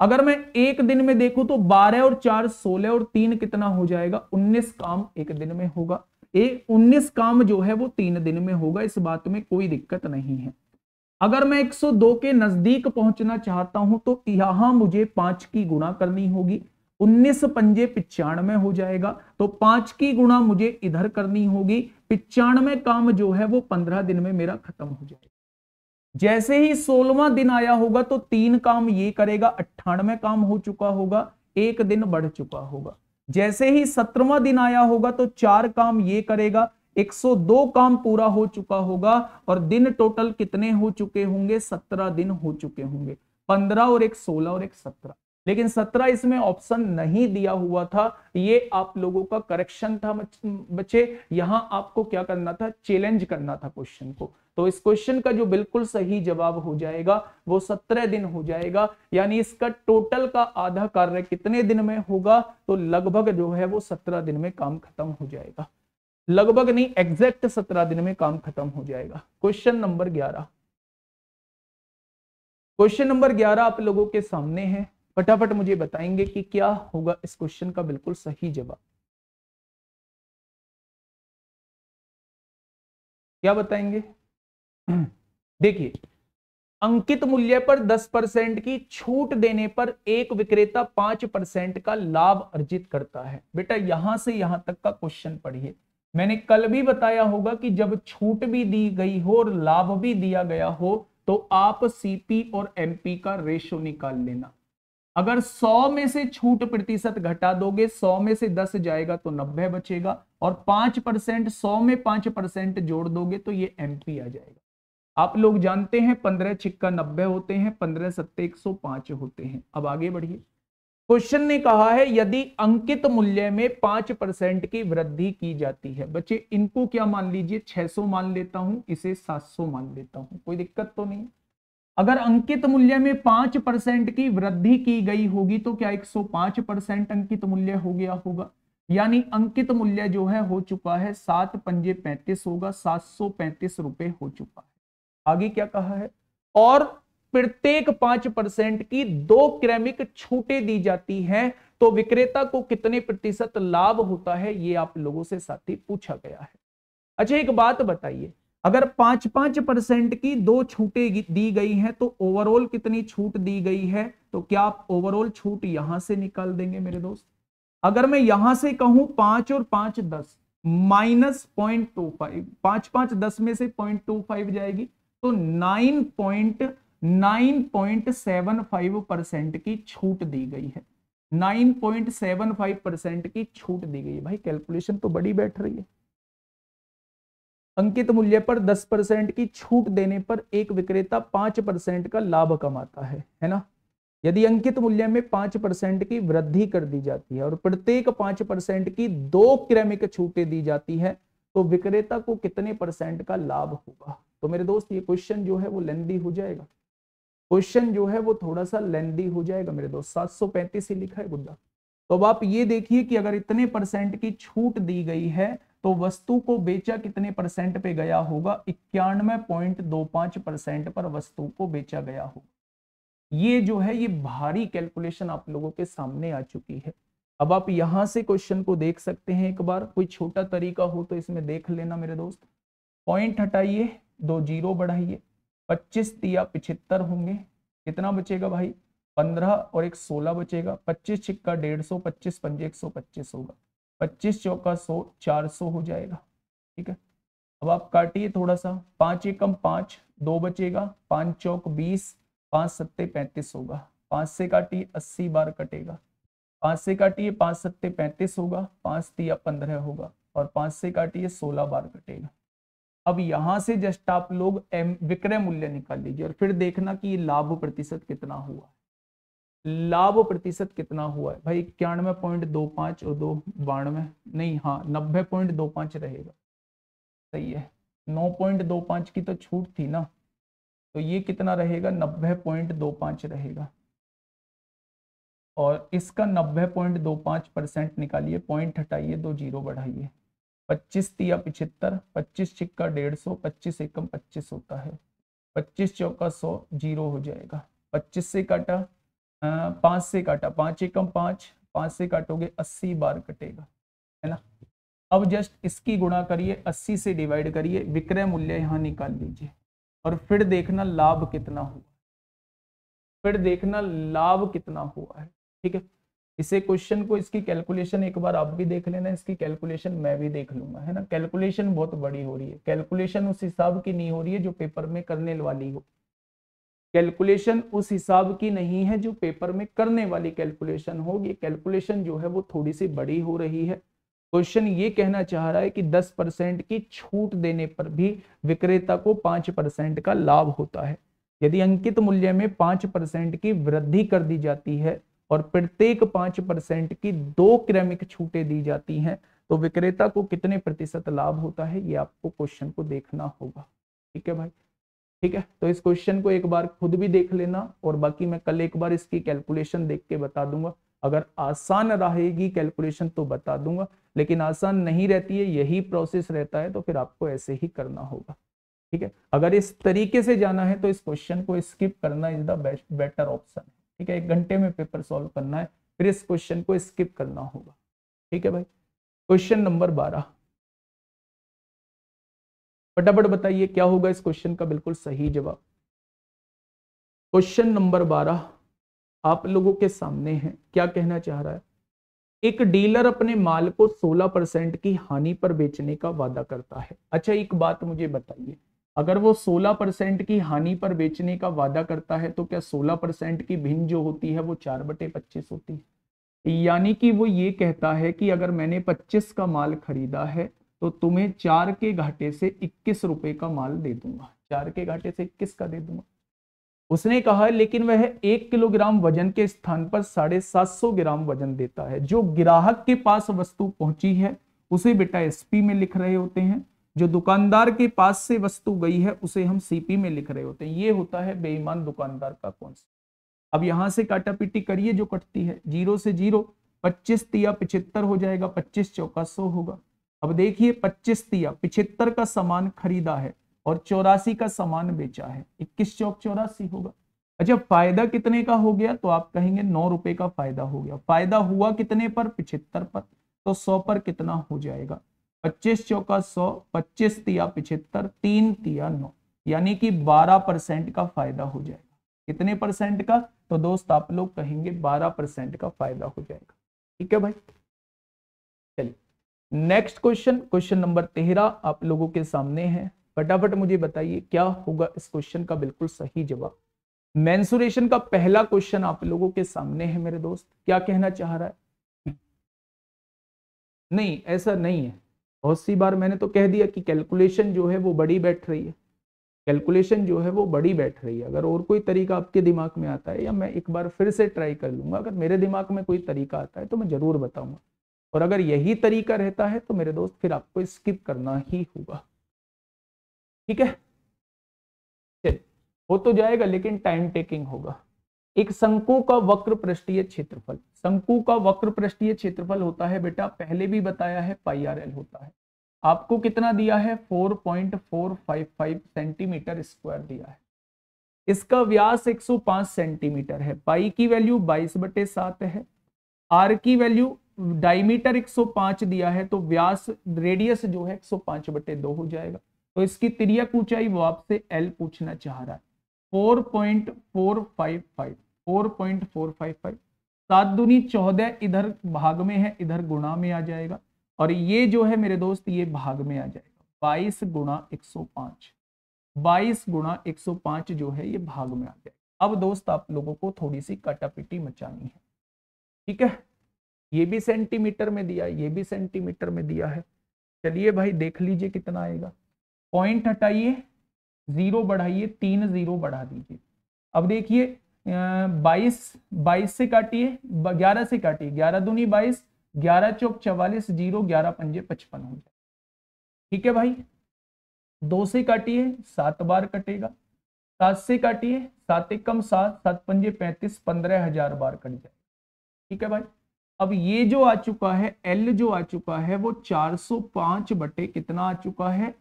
अगर मैं एक दिन में देखूं तो 12 और 4 16 और 3 कितना हो जाएगा, 19 काम एक दिन में होगा। 19 काम जो है वो 3 दिन में होगा, इस बात में कोई दिक्कत नहीं है। अगर मैं 102 के नजदीक पहुंचना चाहता हूं तो यहां मुझे 5 की गुणा करनी होगी, 19 पंजे 95 हो जाएगा, तो 5 की गुणा मुझे इधर करनी होगी, 95 काम जो है वो 15 दिन में मेरा खत्म हो जाएगा। जैसे ही 16वां दिन आया होगा तो 3 काम ये करेगा, 98 काम हो चुका होगा, 1 दिन बढ़ चुका होगा। जैसे ही 17वां दिन आया होगा तो 4 काम ये करेगा, 102 काम पूरा हो चुका होगा और दिन टोटल कितने हो चुके होंगे, 17 दिन हो चुके होंगे, 15 और 1 16 और 1 17। लेकिन 17 इसमें ऑप्शन नहीं दिया हुआ था, ये आप लोगों का करेक्शन था बच्चे। यहां आपको क्या करना था, चैलेंज करना था क्वेश्चन को। तो इस क्वेश्चन का जो बिल्कुल सही जवाब हो जाएगा वो 17 दिन हो जाएगा, यानी इसका टोटल का आधा कार्य कितने दिन में होगा, तो लगभग जो है वो 17 दिन में काम खत्म हो जाएगा, लगभग नहीं एग्जैक्ट 17 दिन में काम खत्म हो जाएगा। क्वेश्चन नंबर 11, क्वेश्चन नंबर 11 आप लोगों के सामने है, फटाफट मुझे बताएंगे कि क्या होगा इस क्वेश्चन का बिल्कुल सही जवाब, क्या बताएंगे। देखिए, अंकित मूल्य पर 10% की छूट देने पर एक विक्रेता 5% का लाभ अर्जित करता है। बेटा यहां से यहां तक का क्वेश्चन पढ़िए, मैंने कल भी बताया होगा कि जब छूट भी दी गई हो और लाभ भी दिया गया हो तो आप सीपी और एमपी का रेशो निकाल लेना। अगर 100 में से छूट प्रतिशत घटा दोगे, 100 में से 10 जाएगा तो 90 बचेगा, और 5% 100 में 5% जोड़ दोगे तो ये एमपी आ जाएगा। आप लोग जानते हैं 15 × 90 होते हैं, 15 × 7 105 होते हैं। अब आगे बढ़िए, क्वेश्चन ने कहा है यदि अंकित मूल्य में 5% की वृद्धि की जाती है। बच्चे इनको क्या मान लीजिए, 600 मान लेता हूं, इसे 700 मान लेता हूं, कोई दिक्कत तो नहीं। अगर अंकित मूल्य में 5% की वृद्धि की गई होगी तो क्या 105% अंकित मूल्य हो गया होगा, यानी अंकित मूल्य जो है हो चुका है 7 × 5 = 35 होगा, 735 रुपए हो चुका है। आगे क्या कहा है, और प्रत्येक 5% की 2 क्रमिक छूटें दी जाती हैं तो विक्रेता को कितने प्रतिशत लाभ होता है, ये आप लोगों से साथी पूछा गया है। अच्छा एक बात बताइए, अगर 5-5% की 2 छूटें दी गई हैं तो ओवरऑल कितनी छूट दी गई है, तो क्या आप ओवरऑल छूट यहां से निकाल देंगे मेरे दोस्त। अगर मैं यहां से कहूं 5 और 5 = 10 -0.25, 5-5 10 में से 0.25 जाएगी तो 9.75% की छूट दी गई है, 9.75% की छूट दी गई है। भाई कैलकुलेशन तो बड़ी बैठ रही है। अंकित मूल्य पर 10% की छूट देने पर एक विक्रेता 5% का लाभ कमाता है ना। यदि अंकित मूल्य में 5% की वृद्धि कर दी जाती है और प्रत्येक 5% की 2 क्रमिक छूटें दी जाती है तो विक्रेता को कितने % का लाभ होगा। तो मेरे दोस्त ये क्वेश्चन जो है वो लेंदी हो जाएगा, क्वेश्चन जो है वो थोड़ा सा लेंदी हो जाएगा मेरे दोस्त। 735 ही लिखा है गुड्डा। तो अब आप ये देखिए कि अगर इतने % की छूट दी गई है तो वस्तु को बेचा कितने % पे गया होगा, 91.25% पर वस्तु को बेचा गया होगा। ये जो है ये भारी कैलकुलेशन आप लोगों के सामने आ चुकी है। अब आप यहां से क्वेश्चन को देख सकते हैं एक बार, कोई छोटा तरीका हो तो इसमें देख लेना मेरे दोस्त। पॉइंट हटाइए, 2 0 बढ़ाइए, 25 × 3 75 होंगे, कितना बचेगा भाई 15 और 1 16 बचेगा, 25 × 6 150, 25 × 5 125 होगा, 25 × 4 100, 400 हो जाएगा। ठीक है, अब आप काटिए थोड़ा सा, 5 × 1 = 5, 2 बचेगा, 5 × 4 = 20, 5 × 7 = 35 होगा, 5 से काटिए 80 बार कटेगा, 5 से काटिए 5 × 7 = 35 होगा, 5 × 3 = 15 होगा, और 5 से काटिए 16 बार कटेगा। अब यहाँ से जस्ट आप लोग विक्रय मूल्य निकाल लीजिए और फिर देखना कि लाभ प्रतिशत कितना हुआ है, लाभ प्रतिशत कितना हुआ है। भाई 91.25 और 92 नहीं, हाँ 90.25 रहेगा, सही है। 9.25 की तो छूट थी ना, तो ये कितना रहेगा 90.25 रहेगा, और इसका 90.25% निकालिए, पॉइंट हटाइए, 2 0 बढ़ाइए, 25 × 3 = 75, 25 × 6 = 150, 25 × 1 = 25 होता है, 25 × 4 = 100, 0 हो जाएगा, 25 से काटा 5 से काटा, 5 × 5 5 से काटोगे 80 बार कटेगा, है ना। अब जस्ट इसकी गुणा करिए, 80 से डिवाइड करिए, विक्रय मूल्य यहाँ निकाल लीजिए, और फिर देखना लाभ कितना हुआ, फिर देखना लाभ कितना हुआ है। ठीक है, इसे क्वेश्चन को इसकी कैलकुलेशन एक बार आप भी देख लेना, इसकी कैलकुलेशन मैं भी देख लूंगा, है ना। कैलकुलेशन बहुत बड़ी हो रही है, कैलकुलेशन उस हिसाब की नहीं हो रही है जो पेपर में करने वाली हो, कैलकुलेशन उस हिसाब की नहीं है जो पेपर में करने वाली कैलकुलेशन हो। ये कैलकुलेशन जो है वो थोड़ी सी बड़ी हो रही है। क्वेश्चन ये कहना चाह रहा है कि 10% की छूट देने पर भी विक्रेता को 5% का लाभ होता है। यदि अंकित मूल्य में 5% की वृद्धि कर दी जाती है और प्रत्येक 5% की 2 क्रमिक छूटें दी जाती हैं तो विक्रेता को कितने प्रतिशत लाभ होता है, ये आपको क्वेश्चन को देखना होगा। ठीक है भाई, ठीक है। तो इस क्वेश्चन को एक बार खुद भी देख लेना और बाकी मैं कल एक बार इसकी कैलकुलेशन देख के बता दूंगा। अगर आसान रहेगी कैलकुलेशन तो बता दूंगा, लेकिन आसान नहीं रहती है, यही प्रोसेस रहता है, तो फिर आपको ऐसे ही करना होगा। ठीक है, अगर इस तरीके से जाना है तो इस क्वेश्चन को स्किप करना इज द बेटर ऑप्शन है। ठीक है, 1 घंटे में पेपर सॉल्व करना है, फिर इस क्वेश्चन को स्किप करना होगा। ठीक है भाई, क्वेश्चन नंबर 12 फटाफट बताइए क्या होगा इस क्वेश्चन का बिल्कुल सही जवाब। क्वेश्चन नंबर 12 आप लोगों के सामने है। क्या कहना चाह रहा है, एक डीलर अपने माल को 16% की हानि पर बेचने का वादा करता है। अच्छा एक बात मुझे बताइए, अगर वो 16% की हानि पर बेचने का वादा करता है तो क्या 16% की भिन्न जो होती है वो 4/25 होती है? यानी कि वो ये कहता है कि अगर मैंने 25 का माल खरीदा है तो तुम्हें 4 के घाटे से 21 रुपये का माल दे दूंगा, 4 के घाटे से 21 का दे दूंगा उसने कहा। लेकिन वह 1 किलोग्राम वजन के स्थान पर 750 ग्राम वजन देता है। जो ग्राहक के पास वस्तु पहुंची है उसे बेटा एसपी में लिख रहे होते हैं, जो दुकानदार के पास से वस्तु गई है उसे हम सीपी में लिख रहे होते हैं। ये होता है बेईमान दुकानदार का कॉन्सेप्ट। अब यहां से काटा पीटी करिए, जो कटती है 0 से 0, 25 तिया 75 हो जाएगा, 25 चौका 100 होगा। अब देखिए 25 तिया 75 का सामान खरीदा है और 84 का सामान बेचा है, 21 चौक 84 होगा। अच्छा फायदा कितने का हो गया, तो आप कहेंगे 9 रुपए का फायदा हो गया। फायदा हुआ कितने पर, 75 पर, तो 100 पर कितना हो जाएगा, 25 चौका 100, 25 तिया 75, 3 तिया 9, यानी कि 12% का फायदा हो जाएगा। कितने परसेंट का, तो दोस्त आप लोग कहेंगे 12% का फायदा हो जाएगा। ठीक है भाई, चलिए नेक्स्ट क्वेश्चन, क्वेश्चन नंबर 13 आप लोगों के सामने है। फटाफट मुझे बताइए क्या होगा इस क्वेश्चन का बिल्कुल सही जवाब। मेंसुरेशन का पहला क्वेश्चन आप लोगों के सामने है मेरे दोस्त। क्या कहना चाह रहा है, नहीं ऐसा नहीं है, बहुत सी बार मैंने तो कह दिया कि कैलकुलेशन जो है वो बड़ी बैठ रही है, कैलकुलेशन जो है वो बड़ी बैठ रही है। अगर और कोई तरीका आपके दिमाग में आता है या मैं एक बार फिर से ट्राई कर लूंगा, अगर मेरे दिमाग में कोई तरीका आता है तो मैं जरूर बताऊंगा, और अगर यही तरीका रहता है तो मेरे दोस्त फिर आपको स्किप करना ही होगा। ठीक है, चलिए वो तो जाएगा लेकिन टाइम टेकिंग होगा। एक शंकु का वक्र पृष्ठीय क्षेत्रफल, शंकु का वक्र पृष्ठीय क्षेत्रफल होता है बेटा, पहले भी बताया है, पाई आर एल होता है। आपको कितना दिया है, 4.455 सेंटीमीटर स्क्वायर दिया है। इसका व्यास 105 सेंटीमीटर है, पाई की वैल्यू 22/7 है। आर की वैल्यू डायमीटर 105 दिया है, तो व्यास रेडियस जो है 105/2 हो जाएगा। तो इसकी तिर्यक ऊंचाई वो आपसे एल पूछना चाह रहा है, 4.455, 4.455, 7 दूनी 14 इधर भाग में है, इधर गुणा में आ जाएगा, और ये जो है मेरे दोस्त ये भाग में आ जाएगा, 22 गुणा 105, 22 गुणा 105 जो है ये भाग में आ जाएगा। अब दोस्त आप लोगों को थोड़ी सी कटापिटी मचानी है। ठीक है, ये भी सेंटीमीटर में दिया, ये भी सेंटीमीटर में दिया है। चलिए भाई देख लीजिए कितना आएगा, पॉइंट हटाइए, 0 बढ़ाइए, 3 0 बढ़ा दीजिए। अब देखिए 22 से काटिए, 11 से काटिए, 11 दूनी 22, 11 चौक 44, 0, 11 पंजे 55 हो जाए। ठीक है भाई, 2 से काटिए, 7 बार कटेगा, 7 से काटिए, 7 एकम 7, 7 पंजे 35, 15,000 बार कट जाए। ठीक है भाई, अब ये जो आ चुका है एल जो आ चुका है वो 405 बटे कितना आ चुका है,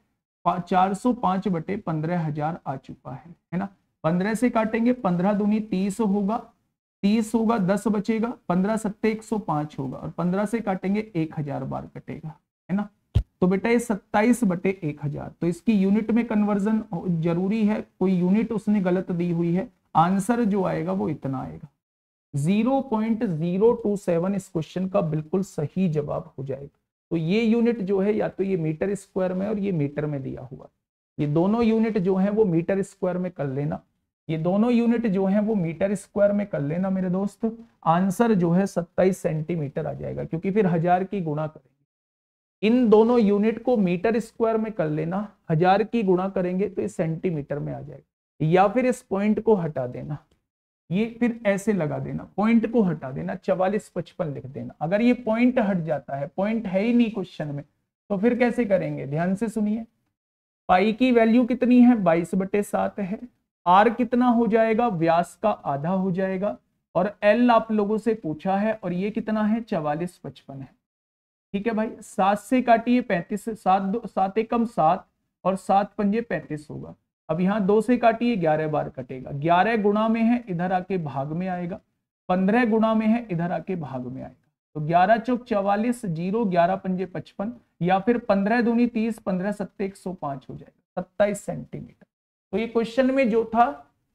405 बटे 15,000 आ चुका है ना। 15 से काटेंगे, 15 दूनी 30 होगा, 30 होगा, 10 बचेगा, 15 सत्ते 105 होगा, और 15 से काटेंगे 1,000 बार कटेगा, है ना। तो बेटा ये 27/1000, तो इसकी यूनिट में कन्वर्जन जरूरी है, कोई यूनिट उसने गलत दी हुई है, आंसर जो आएगा वो इतना आएगा 0.027 इस क्वेश्चन का बिल्कुल सही जवाब हो जाएगा। तो ये यूनिट जो है या तो ये मीटर स्क्वायर में और ये मीटर में दिया हुआ, ये दोनों यूनिट जो है वो मीटर स्क्वायर में कर लेना, ये दोनों यूनिट जो है वो मीटर स्क्वायर में कर लेना मेरे दोस्त, आंसर जो है 27 सेंटीमीटर आ जाएगा, क्योंकि फिर 1000 की गुणा करेंगे, इन दोनों यूनिट को मीटर स्क्वायर में कर लेना, 1000 की गुणा करेंगे तो ये सेंटीमीटर में आ जाएगा, या फिर इस पॉइंट को हटा देना, ये फिर ऐसे लगा देना, पॉइंट को हटा देना 44-55 लिख देना। अगर ये पॉइंट हट जाता है, पॉइंट है ही नहीं क्वेश्चन में, तो फिर कैसे करेंगे, ध्यान से सुनिए, पाई की वैल्यू कितनी है 22/7 है, आर कितना हो जाएगा, व्यास का आधा हो जाएगा, और एल आप लोगों से पूछा है, और ये कितना है 44-55 है, ठीक है भाई। 7 से काटिए 35, 7 कम 7 और 7 पंजे 35 होगा, अब यहाँ 2 से काटिए 11 बार कटेगा, 11 गुणा में है इधर आके भाग में आएगा, 15 गुणा में है इधर आके भाग में आएगा, तो 11 चौक 44 0, 11 पंजे 55, या फिर 15 दूनी 30, 15 सत्ते 105 हो जाएगा, 27 सेंटीमीटर। तो ये क्वेश्चन में जो था,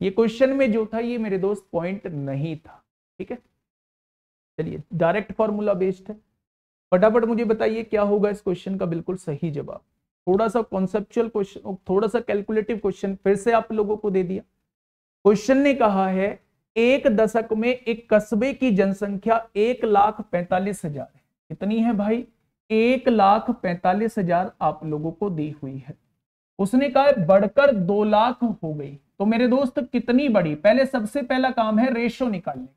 ये क्वेश्चन में जो था ये मेरे दोस्त पॉइंट नहीं था, ठीक है। चलिए डायरेक्ट फॉर्मूला बेस्ड है, फटाफट मुझे बताइए क्या होगा इस क्वेश्चन का बिल्कुल सही जवाब। थोड़ा सा कॉन्सेप्चुअल क्वेश्चन, थोड़ा सा कैलकुलेटिव क्वेश्चन फिर से आप लोगों को दे दिया। क्वेश्चन ने कहा है 1 दशक में एक कस्बे की जनसंख्या 1,45,000 है, कितनी है भाई 1,45,000 आप लोगों को दी हुई है। उसने कहा बढ़कर 2 लाख हो गई, तो मेरे दोस्त कितनी बढ़ी, पहले सबसे पहला काम है रेशो निकालने।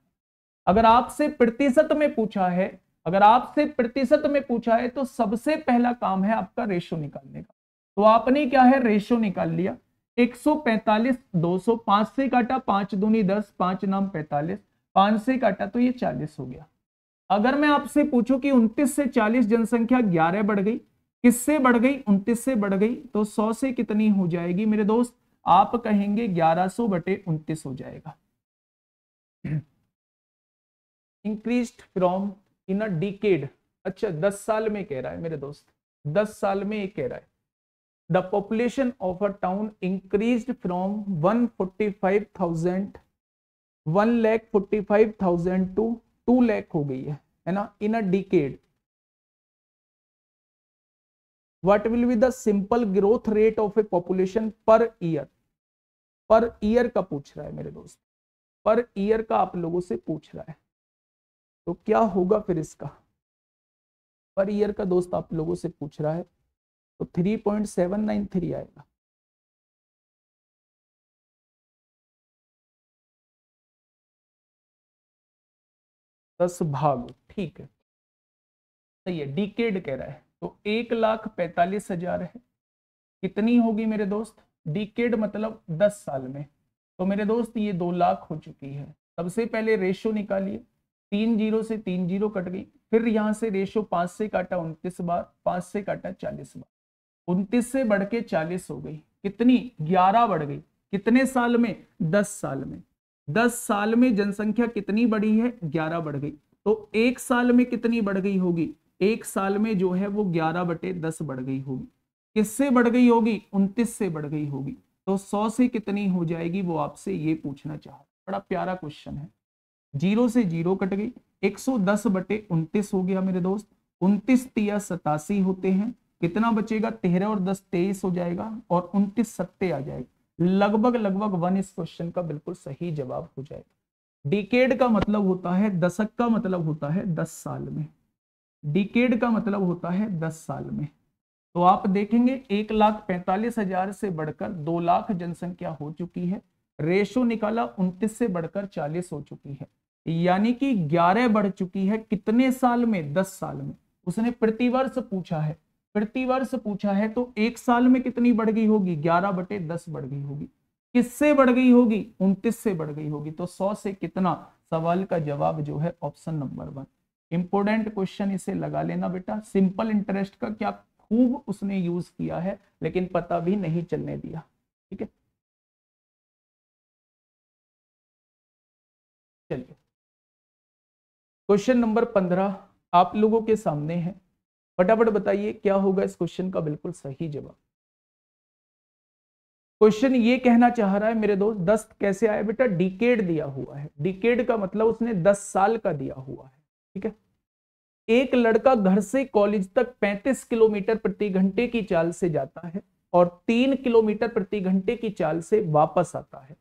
अगर आपसे प्रतिशत में पूछा है, अगर आपसे प्रतिशत में पूछा है तो सबसे पहला काम है आपका रेशो निकालने का। तो आपने क्या है रेशो निकाल लिया, 145 200, 5 से काटा 5 दूनी 10, 5 नाम 45, 5 से काटा तो ये 40 हो गया। अगर मैं आपसे पूछूं कि 29 से 40 जनसंख्या 11 बढ़ गई, किससे बढ़ गई 29 से बढ़ गई, तो 100 से कितनी हो जाएगी मेरे दोस्त, आप कहेंगे 1100/29 हो जाएगा। Increased from in a decade, अच्छा 10 साल में कह रहा है मेरे दोस्त, 10 साल में ये कह रहा है the population of a town increased from 1,45,000 to 2 lakh हो गई है ना, in a decade. What will be the simple growth rate of a population per year? Per year का पूछ रहा है मेरे दोस्त, पर ईयर का आप लोगों से पूछ रहा है, तो क्या होगा फिर इसका, पर ईयर का दोस्त आप लोगों से पूछ रहा है तो 3.793 आएगा। दस भाग, ठीक है सही है, डिकेड कह रहा है तो 1,45,000 है, कितनी होगी मेरे दोस्त डिकेड मतलब 10 साल में, तो मेरे दोस्त ये 2 लाख हो चुकी है। सबसे पहले रेशो निकालिए, 30 से 30 कट गई, फिर यहाँ से रेशो 5 से काटा 29 बार, 5 से काटा 40 बार, 29 से बढ़ के 40 हो गई, कितनी 11 बढ़ गई, कितने साल में 10 साल में, 10 साल में जनसंख्या कितनी बढ़ी है 11 बढ़ गई, तो एक साल में कितनी बढ़ गई होगी, एक साल में जो है वो 11/10 बढ़ गई होगी, किससे बढ़ गई होगी 29 से बढ़ गई होगी, तो 100 से कितनी हो जाएगी वो आपसे ये पूछना चाह रहा है। बड़ा प्यारा क्वेश्चन है, 0 से 0 कट गई, 110/29 हो गया मेरे दोस्त, 29 तिया 87 होते हैं, कितना बचेगा 13 और 10 23 हो जाएगा, और 29 सत्ते आ जाएगा, लगभग 1 इस क्वेश्चन का बिल्कुल सही जवाब हो जाएगा। डिकेड का मतलब होता है, दशक का मतलब होता है 10 साल में, डिकेड का मतलब होता है 10 साल में, तो आप देखेंगे 1,45,000 से बढ़कर 2 लाख जनसंख्या हो चुकी है, रेशो निकाला 29 से बढ़कर 40 हो चुकी है, यानी कि 11 बढ़ चुकी है, कितने साल में 10 साल में, उसने प्रतिवर्ष पूछा है, प्रतिवर्ष पूछा है तो एक साल में कितनी बढ़ गई होगी 11/10 बढ़ गई होगी, किससे बढ़ गई होगी 29 से बढ़ गई होगी, तो 100 से कितना, सवाल का जवाब जो है ऑप्शन नंबर 1। इंपॉर्टेंट क्वेश्चन इसे लगा लेना बेटा, सिंपल इंटरेस्ट का क्या खूब उसने यूज किया है, लेकिन पता भी नहीं चलने दिया, ठीक है। चलिए क्वेश्चन नंबर 15 आप लोगों के सामने है, फटाफट बताइए क्या होगा इस क्वेश्चन का बिल्कुल सही जवाब। क्वेश्चन ये कहना चाह रहा है मेरे दोस्त 10 कैसे आया बेटा, डिकेड दिया हुआ है, डिकेड का मतलब उसने 10 साल का दिया हुआ है, ठीक है। एक लड़का घर से कॉलेज तक 35 किलोमीटर प्रति घंटे की चाल से जाता है और 3 किलोमीटर प्रति घंटे की चाल से वापस आता है।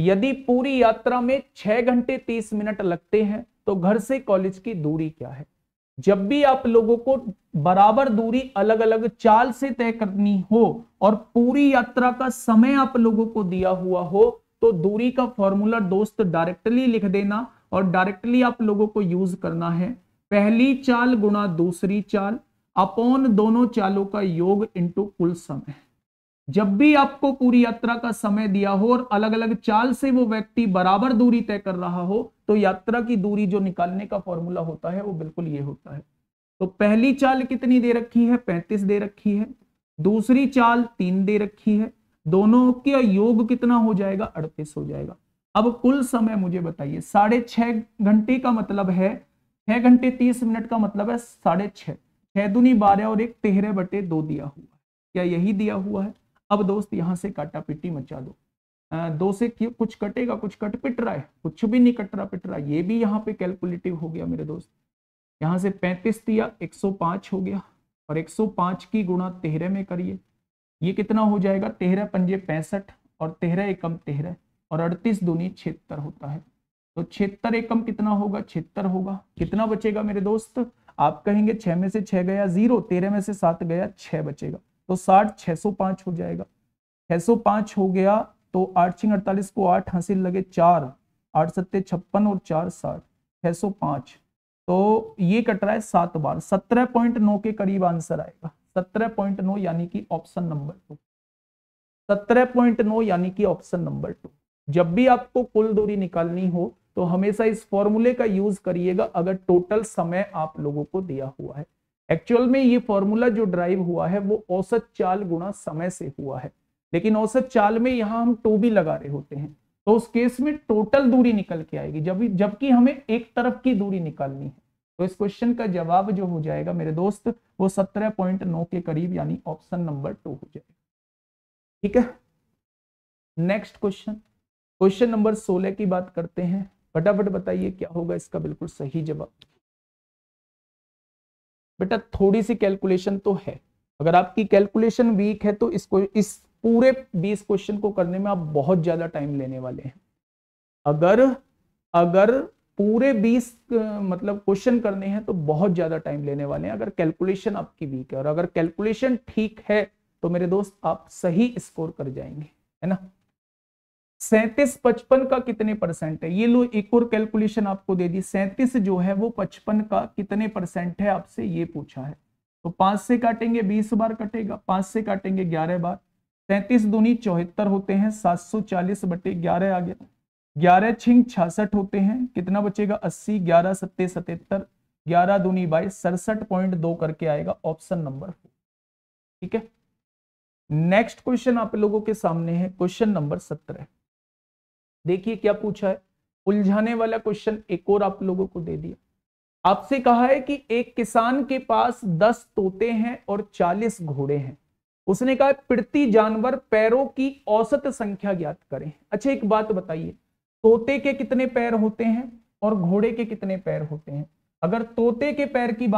यदि पूरी यात्रा में 6 घंटे 30 मिनट लगते हैं तो घर से कॉलेज की दूरी क्या है। जब भी आप लोगों को बराबर दूरी अलग अलग चाल से तय करनी हो और पूरी यात्रा का समय आप लोगों को दिया हुआ हो तो दूरी का फॉर्मूला दोस्त डायरेक्टली लिख देना और डायरेक्टली आप लोगों को यूज करना है। पहली चाल गुणा दूसरी चाल अपॉन दोनों चालों का योग इंटू कुल समय। जब भी आपको पूरी यात्रा का समय दिया हो और अलग अलग चाल से वो व्यक्ति बराबर दूरी तय कर रहा हो तो यात्रा की दूरी जो निकालने का फॉर्मूला होता है वो बिल्कुल ये होता है। तो पहली चाल कितनी दे रखी है, 35 दे रखी है, दूसरी चाल 3 दे रखी है, दोनों का योग कितना हो जाएगा, 38 हो जाएगा। अब कुल समय मुझे बताइए, 6.5 घंटे का मतलब है 6 घंटे 30 मिनट का मतलब है 6.5, 6 दूनी 12 और 1 13/2 दिया हुआ है, क्या यही दिया हुआ है। अब दोस्त यहां से काटा पिटी मचा दो, 2 से कुछ कटेगा, कुछ कट पिट रहा है, कुछ भी नहीं कट रहा पिट रहा, ये भी यहाँ पे कैलकुलेटिव हो गया मेरे दोस्त। यहाँ से 35 दिया 105 हो गया और 105 की गुणा 13 में करिए, ये कितना हो जाएगा, 13 पंजे 65 और 13 एकम 13 और 38 दूनी 76 होता है। तो 76 एकम कितना होगा, 76 होगा। कितना बचेगा मेरे दोस्त, आप कहेंगे 6 में से 6 गया 0, 13 में से 7 गया 6 बचेगा, तो 60 605 हो जाएगा। 605 हो गया तो 8 48 को 8 हासिल लगे 4, 8 7 56 और 4 60, 605। तो ये कट रहा है 7 बार, 17.9 के करीब आंसर आएगा, 17.9 यानी कि ऑप्शन नंबर 2, 17.9 यानी कि ऑप्शन नंबर 2। जब भी आपको कुल दूरी निकालनी हो तो हमेशा इस फॉर्मूले का यूज करिएगा अगर टोटल समय आप लोगों को दिया हुआ है। एक्चुअल में ये फॉर्मूला जो ड्राइव हुआ है वो औसत चाल गुणा समय से हुआ है, लेकिन औसत चाल में यहाँ हम 2 भी लगा रहे होते हैं तो उस केस में टोटल दूरी निकल के आएगी, जबकि हमें एक तरफ की दूरी निकालनी है। तो इस क्वेश्चन का जवाब जो हो जाएगा मेरे दोस्त वो 17.9 के करीब यानी ऑप्शन नंबर 2 हो जाएगा, ठीक है। नेक्स्ट क्वेश्चन, क्वेश्चन नंबर 16 की बात करते हैं। फटाफट बताइए क्या होगा इसका बिल्कुल सही जवाब। बेटा थोड़ी सी कैलकुलेशन तो है, अगर आपकी कैलकुलेशन वीक है तो इस पूरे 20 क्वेश्चन को करने में आप बहुत ज्यादा टाइम लेने वाले हैं। अगर पूरे 20 मतलब क्वेश्चन करने हैं तो बहुत ज्यादा टाइम लेने वाले हैं अगर कैलकुलेशन आपकी वीक है, और अगर कैलकुलेशन ठीक है तो मेरे दोस्त आप सही स्कोर कर जाएंगे, है ना। 37 55 का कितने परसेंट है, ये लो एक और कैलकुलेशन आपको दे दी। 37 जो है वो 55 का कितने परसेंट है आपसे ये पूछा है, तो 5 से काटेंगे 20 बार कटेगा, 5 से काटेंगे 11 बार, 37 दूनी 74 होते हैं, 740/11 आ गया, 11 छिंग 66 होते हैं, कितना बचेगा 80, 11 सत्ते 77, 11 दूनी 22, 67.2 करके आएगा ऑप्शन नंबर 4, ठीक है। नेक्स्ट क्वेश्चन आप लोगों के सामने है क्वेश्चन नंबर 17। देखिए क्या पूछा है, उलझाने वाला क्वेश्चन एक और आप लोगों को दे दिया। आपसे कहा है कि एक किसान के पास 10 तोते हैं और 40 घोड़े हैं, उसने कहा प्रति जानवर पैरों की औसत संख्या ज्ञात करें। अच्छा एक बात बताइए, तोते के कितने पैर होते हैं और घोड़े के कितने पैर होते हैं। अगर तोते के पैर की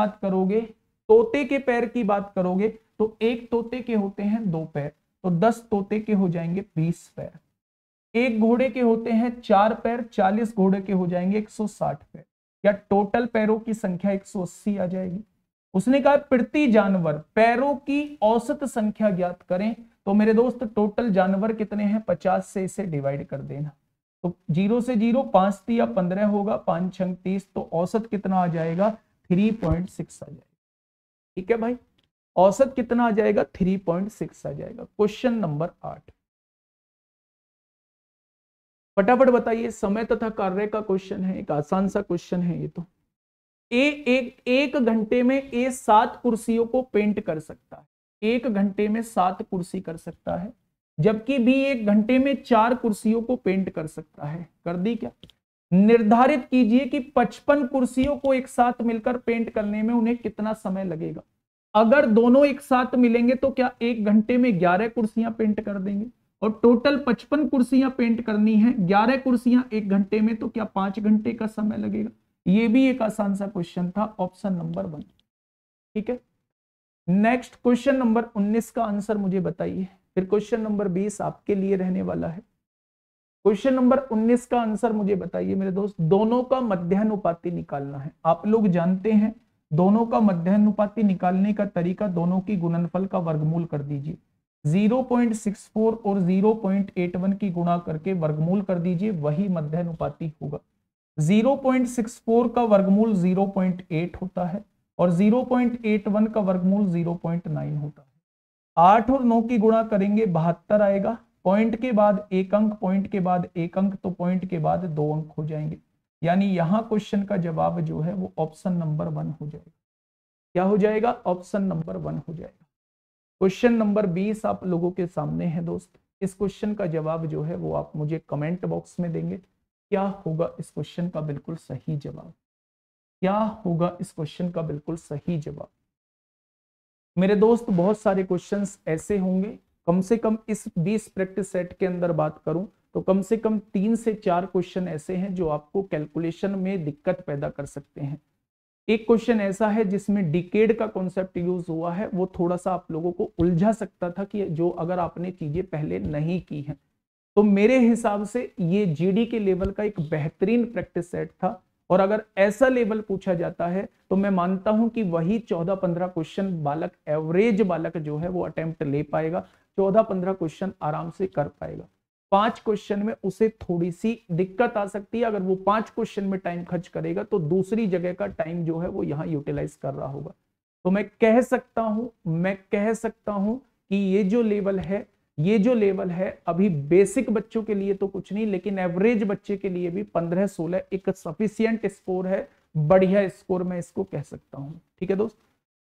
बात करोगे तो एक तोते के होते हैं 2 पैर, तो 10 तोते के हो जाएंगे 20 पैर, एक घोड़े के होते हैं 4 पैर, 40 घोड़े के हो जाएंगे 160 पैर, या टोटल पैरों की संख्या 180 आ जाएगी। उसने कहा प्रति जानवर पैरों की औसत संख्या ज्ञात करें, तो मेरे दोस्त टोटल जानवर कितने हैं 50 से इसे डिवाइड कर देना, तो 0 से 0 5 या 15 होगा, 5 6 30, तो औसत कितना आ जाएगा 3.6 आ जाएगा, ठीक है भाई। औसत कितना आ जाएगा 3.6 आ जाएगा। क्वेश्चन नंबर 8, फटाफट बताइए, समय तथा कार्य का क्वेश्चन है, एक आसान सा क्वेश्चन है ये तो। एक घंटे में ए 7 कुर्सियों को पेंट कर सकता है, एक घंटे में 7 कुर्सी कर सकता है, जबकि बी एक घंटे में 4 कुर्सियों को पेंट कर सकता है। कर दी क्या, निर्धारित कीजिए कि 55 कुर्सियों को एक साथ मिलकर पेंट करने में उन्हें कितना समय लगेगा। अगर दोनों एक साथ मिलेंगे तो क्या एक घंटे में 11 कुर्सियां पेंट कर देंगे, और टोटल 55 कुर्सियां पेंट करनी है, 11 कुर्सियां एक घंटे में, तो क्या 5 घंटे का समय लगेगा? ये भी एक आसान सा क्वेश्चन था, ऑप्शन नंबर 1। ठीक है, नेक्स्ट क्वेश्चन नंबर 19 का आंसर मुझे बताइए, फिर क्वेश्चन नंबर 20 आपके लिए रहने वाला है। क्वेश्चन नंबर 19 का आंसर मुझे बताइए मेरे दोस्त, दोनों का मध्यानुपाती निकालना है। आप लोग जानते हैं दोनों का मध्यानुपाती निकालने का तरीका, दोनों की गुणनफल का वर्गमूल कर दीजिए, 0.64 और 0.81 की गुणा करके वर्गमूल कर दीजिए, वही मध्यानुपाती होगा। 0.64 का वर्गमूल 0.8 होता है और 0.81 का वर्गमूल 0.9 होता है। 8 और 9 की गुणा करेंगे 72 आएगा, पॉइंट के बाद एक अंक, पॉइंट के बाद एक अंक, तो पॉइंट के बाद 2 अंक हो जाएंगे, यानी यहाँ क्वेश्चन का जवाब जो है वो ऑप्शन नंबर 1 हो जाएगा। क्या हो जाएगा? ऑप्शन नंबर 1 हो जाएगा। क्वेश्चन नंबर 20 आप लोगों के सामने है दोस्त, इस क्वेश्चन का जवाब जो है वो आप मुझे कमेंट बॉक्स में देंगे, क्या होगा इस क्वेश्चन का बिल्कुल सही जवाब? क्या होगा इस क्वेश्चन का बिल्कुल सही जवाब? मेरे दोस्त बहुत सारे क्वेश्चंस ऐसे होंगे, कम से कम इस 20 प्रैक्टिस सेट के अंदर बात करूं तो कम से कम 3 से 4 क्वेश्चन ऐसे हैं जो आपको कैलकुलेशन में दिक्कत पैदा कर सकते हैं। एक क्वेश्चन ऐसा है जिसमें डिकेड का कॉन्सेप्ट यूज हुआ है, वो थोड़ा सा आप लोगों को उलझा सकता था कि जो अगर आपने चीजें पहले नहीं की हैं, तो मेरे हिसाब से ये जीडी के लेवल का एक बेहतरीन प्रैक्टिस सेट था, और अगर ऐसा लेवल पूछा जाता है तो मैं मानता हूं कि वही 14-15 क्वेश्चन बालक, एवरेज बालक जो है वो अटेम्प्ट ले पाएगा, 14-15 क्वेश्चन आराम से कर पाएगा। 5 क्वेश्चन में उसे थोड़ी सी दिक्कत आ सकती है, अगर वो 5 क्वेश्चन में टाइम खर्च करेगा तो दूसरी जगह का टाइम जो है वो यहाँ यूटिलाइज कर रहा होगा। तो मैं कह सकता हूं कि ये जो लेवल है अभी बेसिक बच्चों के लिए तो कुछ नहीं, लेकिन एवरेज बच्चे के लिए भी 15-16 एक सफिशियंट स्कोर है, बढ़िया स्कोर मैं इसको कह सकता हूँ। ठीक है दोस्त,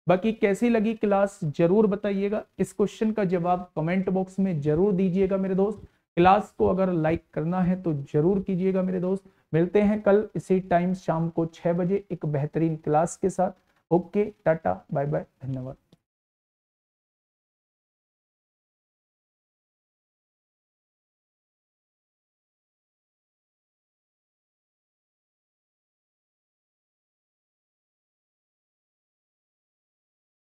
बाकी कैसी लगी क्लास जरूर बताइएगा, इस क्वेश्चन का जवाब कमेंट बॉक्स में जरूर दीजिएगा मेरे दोस्त। क्लास को अगर लाइक करना है तो जरूर कीजिएगा मेरे दोस्त। मिलते हैं कल इसी टाइम शाम को 6 बजे एक बेहतरीन क्लास के साथ। ओके, टाटा, बाय बाय, धन्यवाद।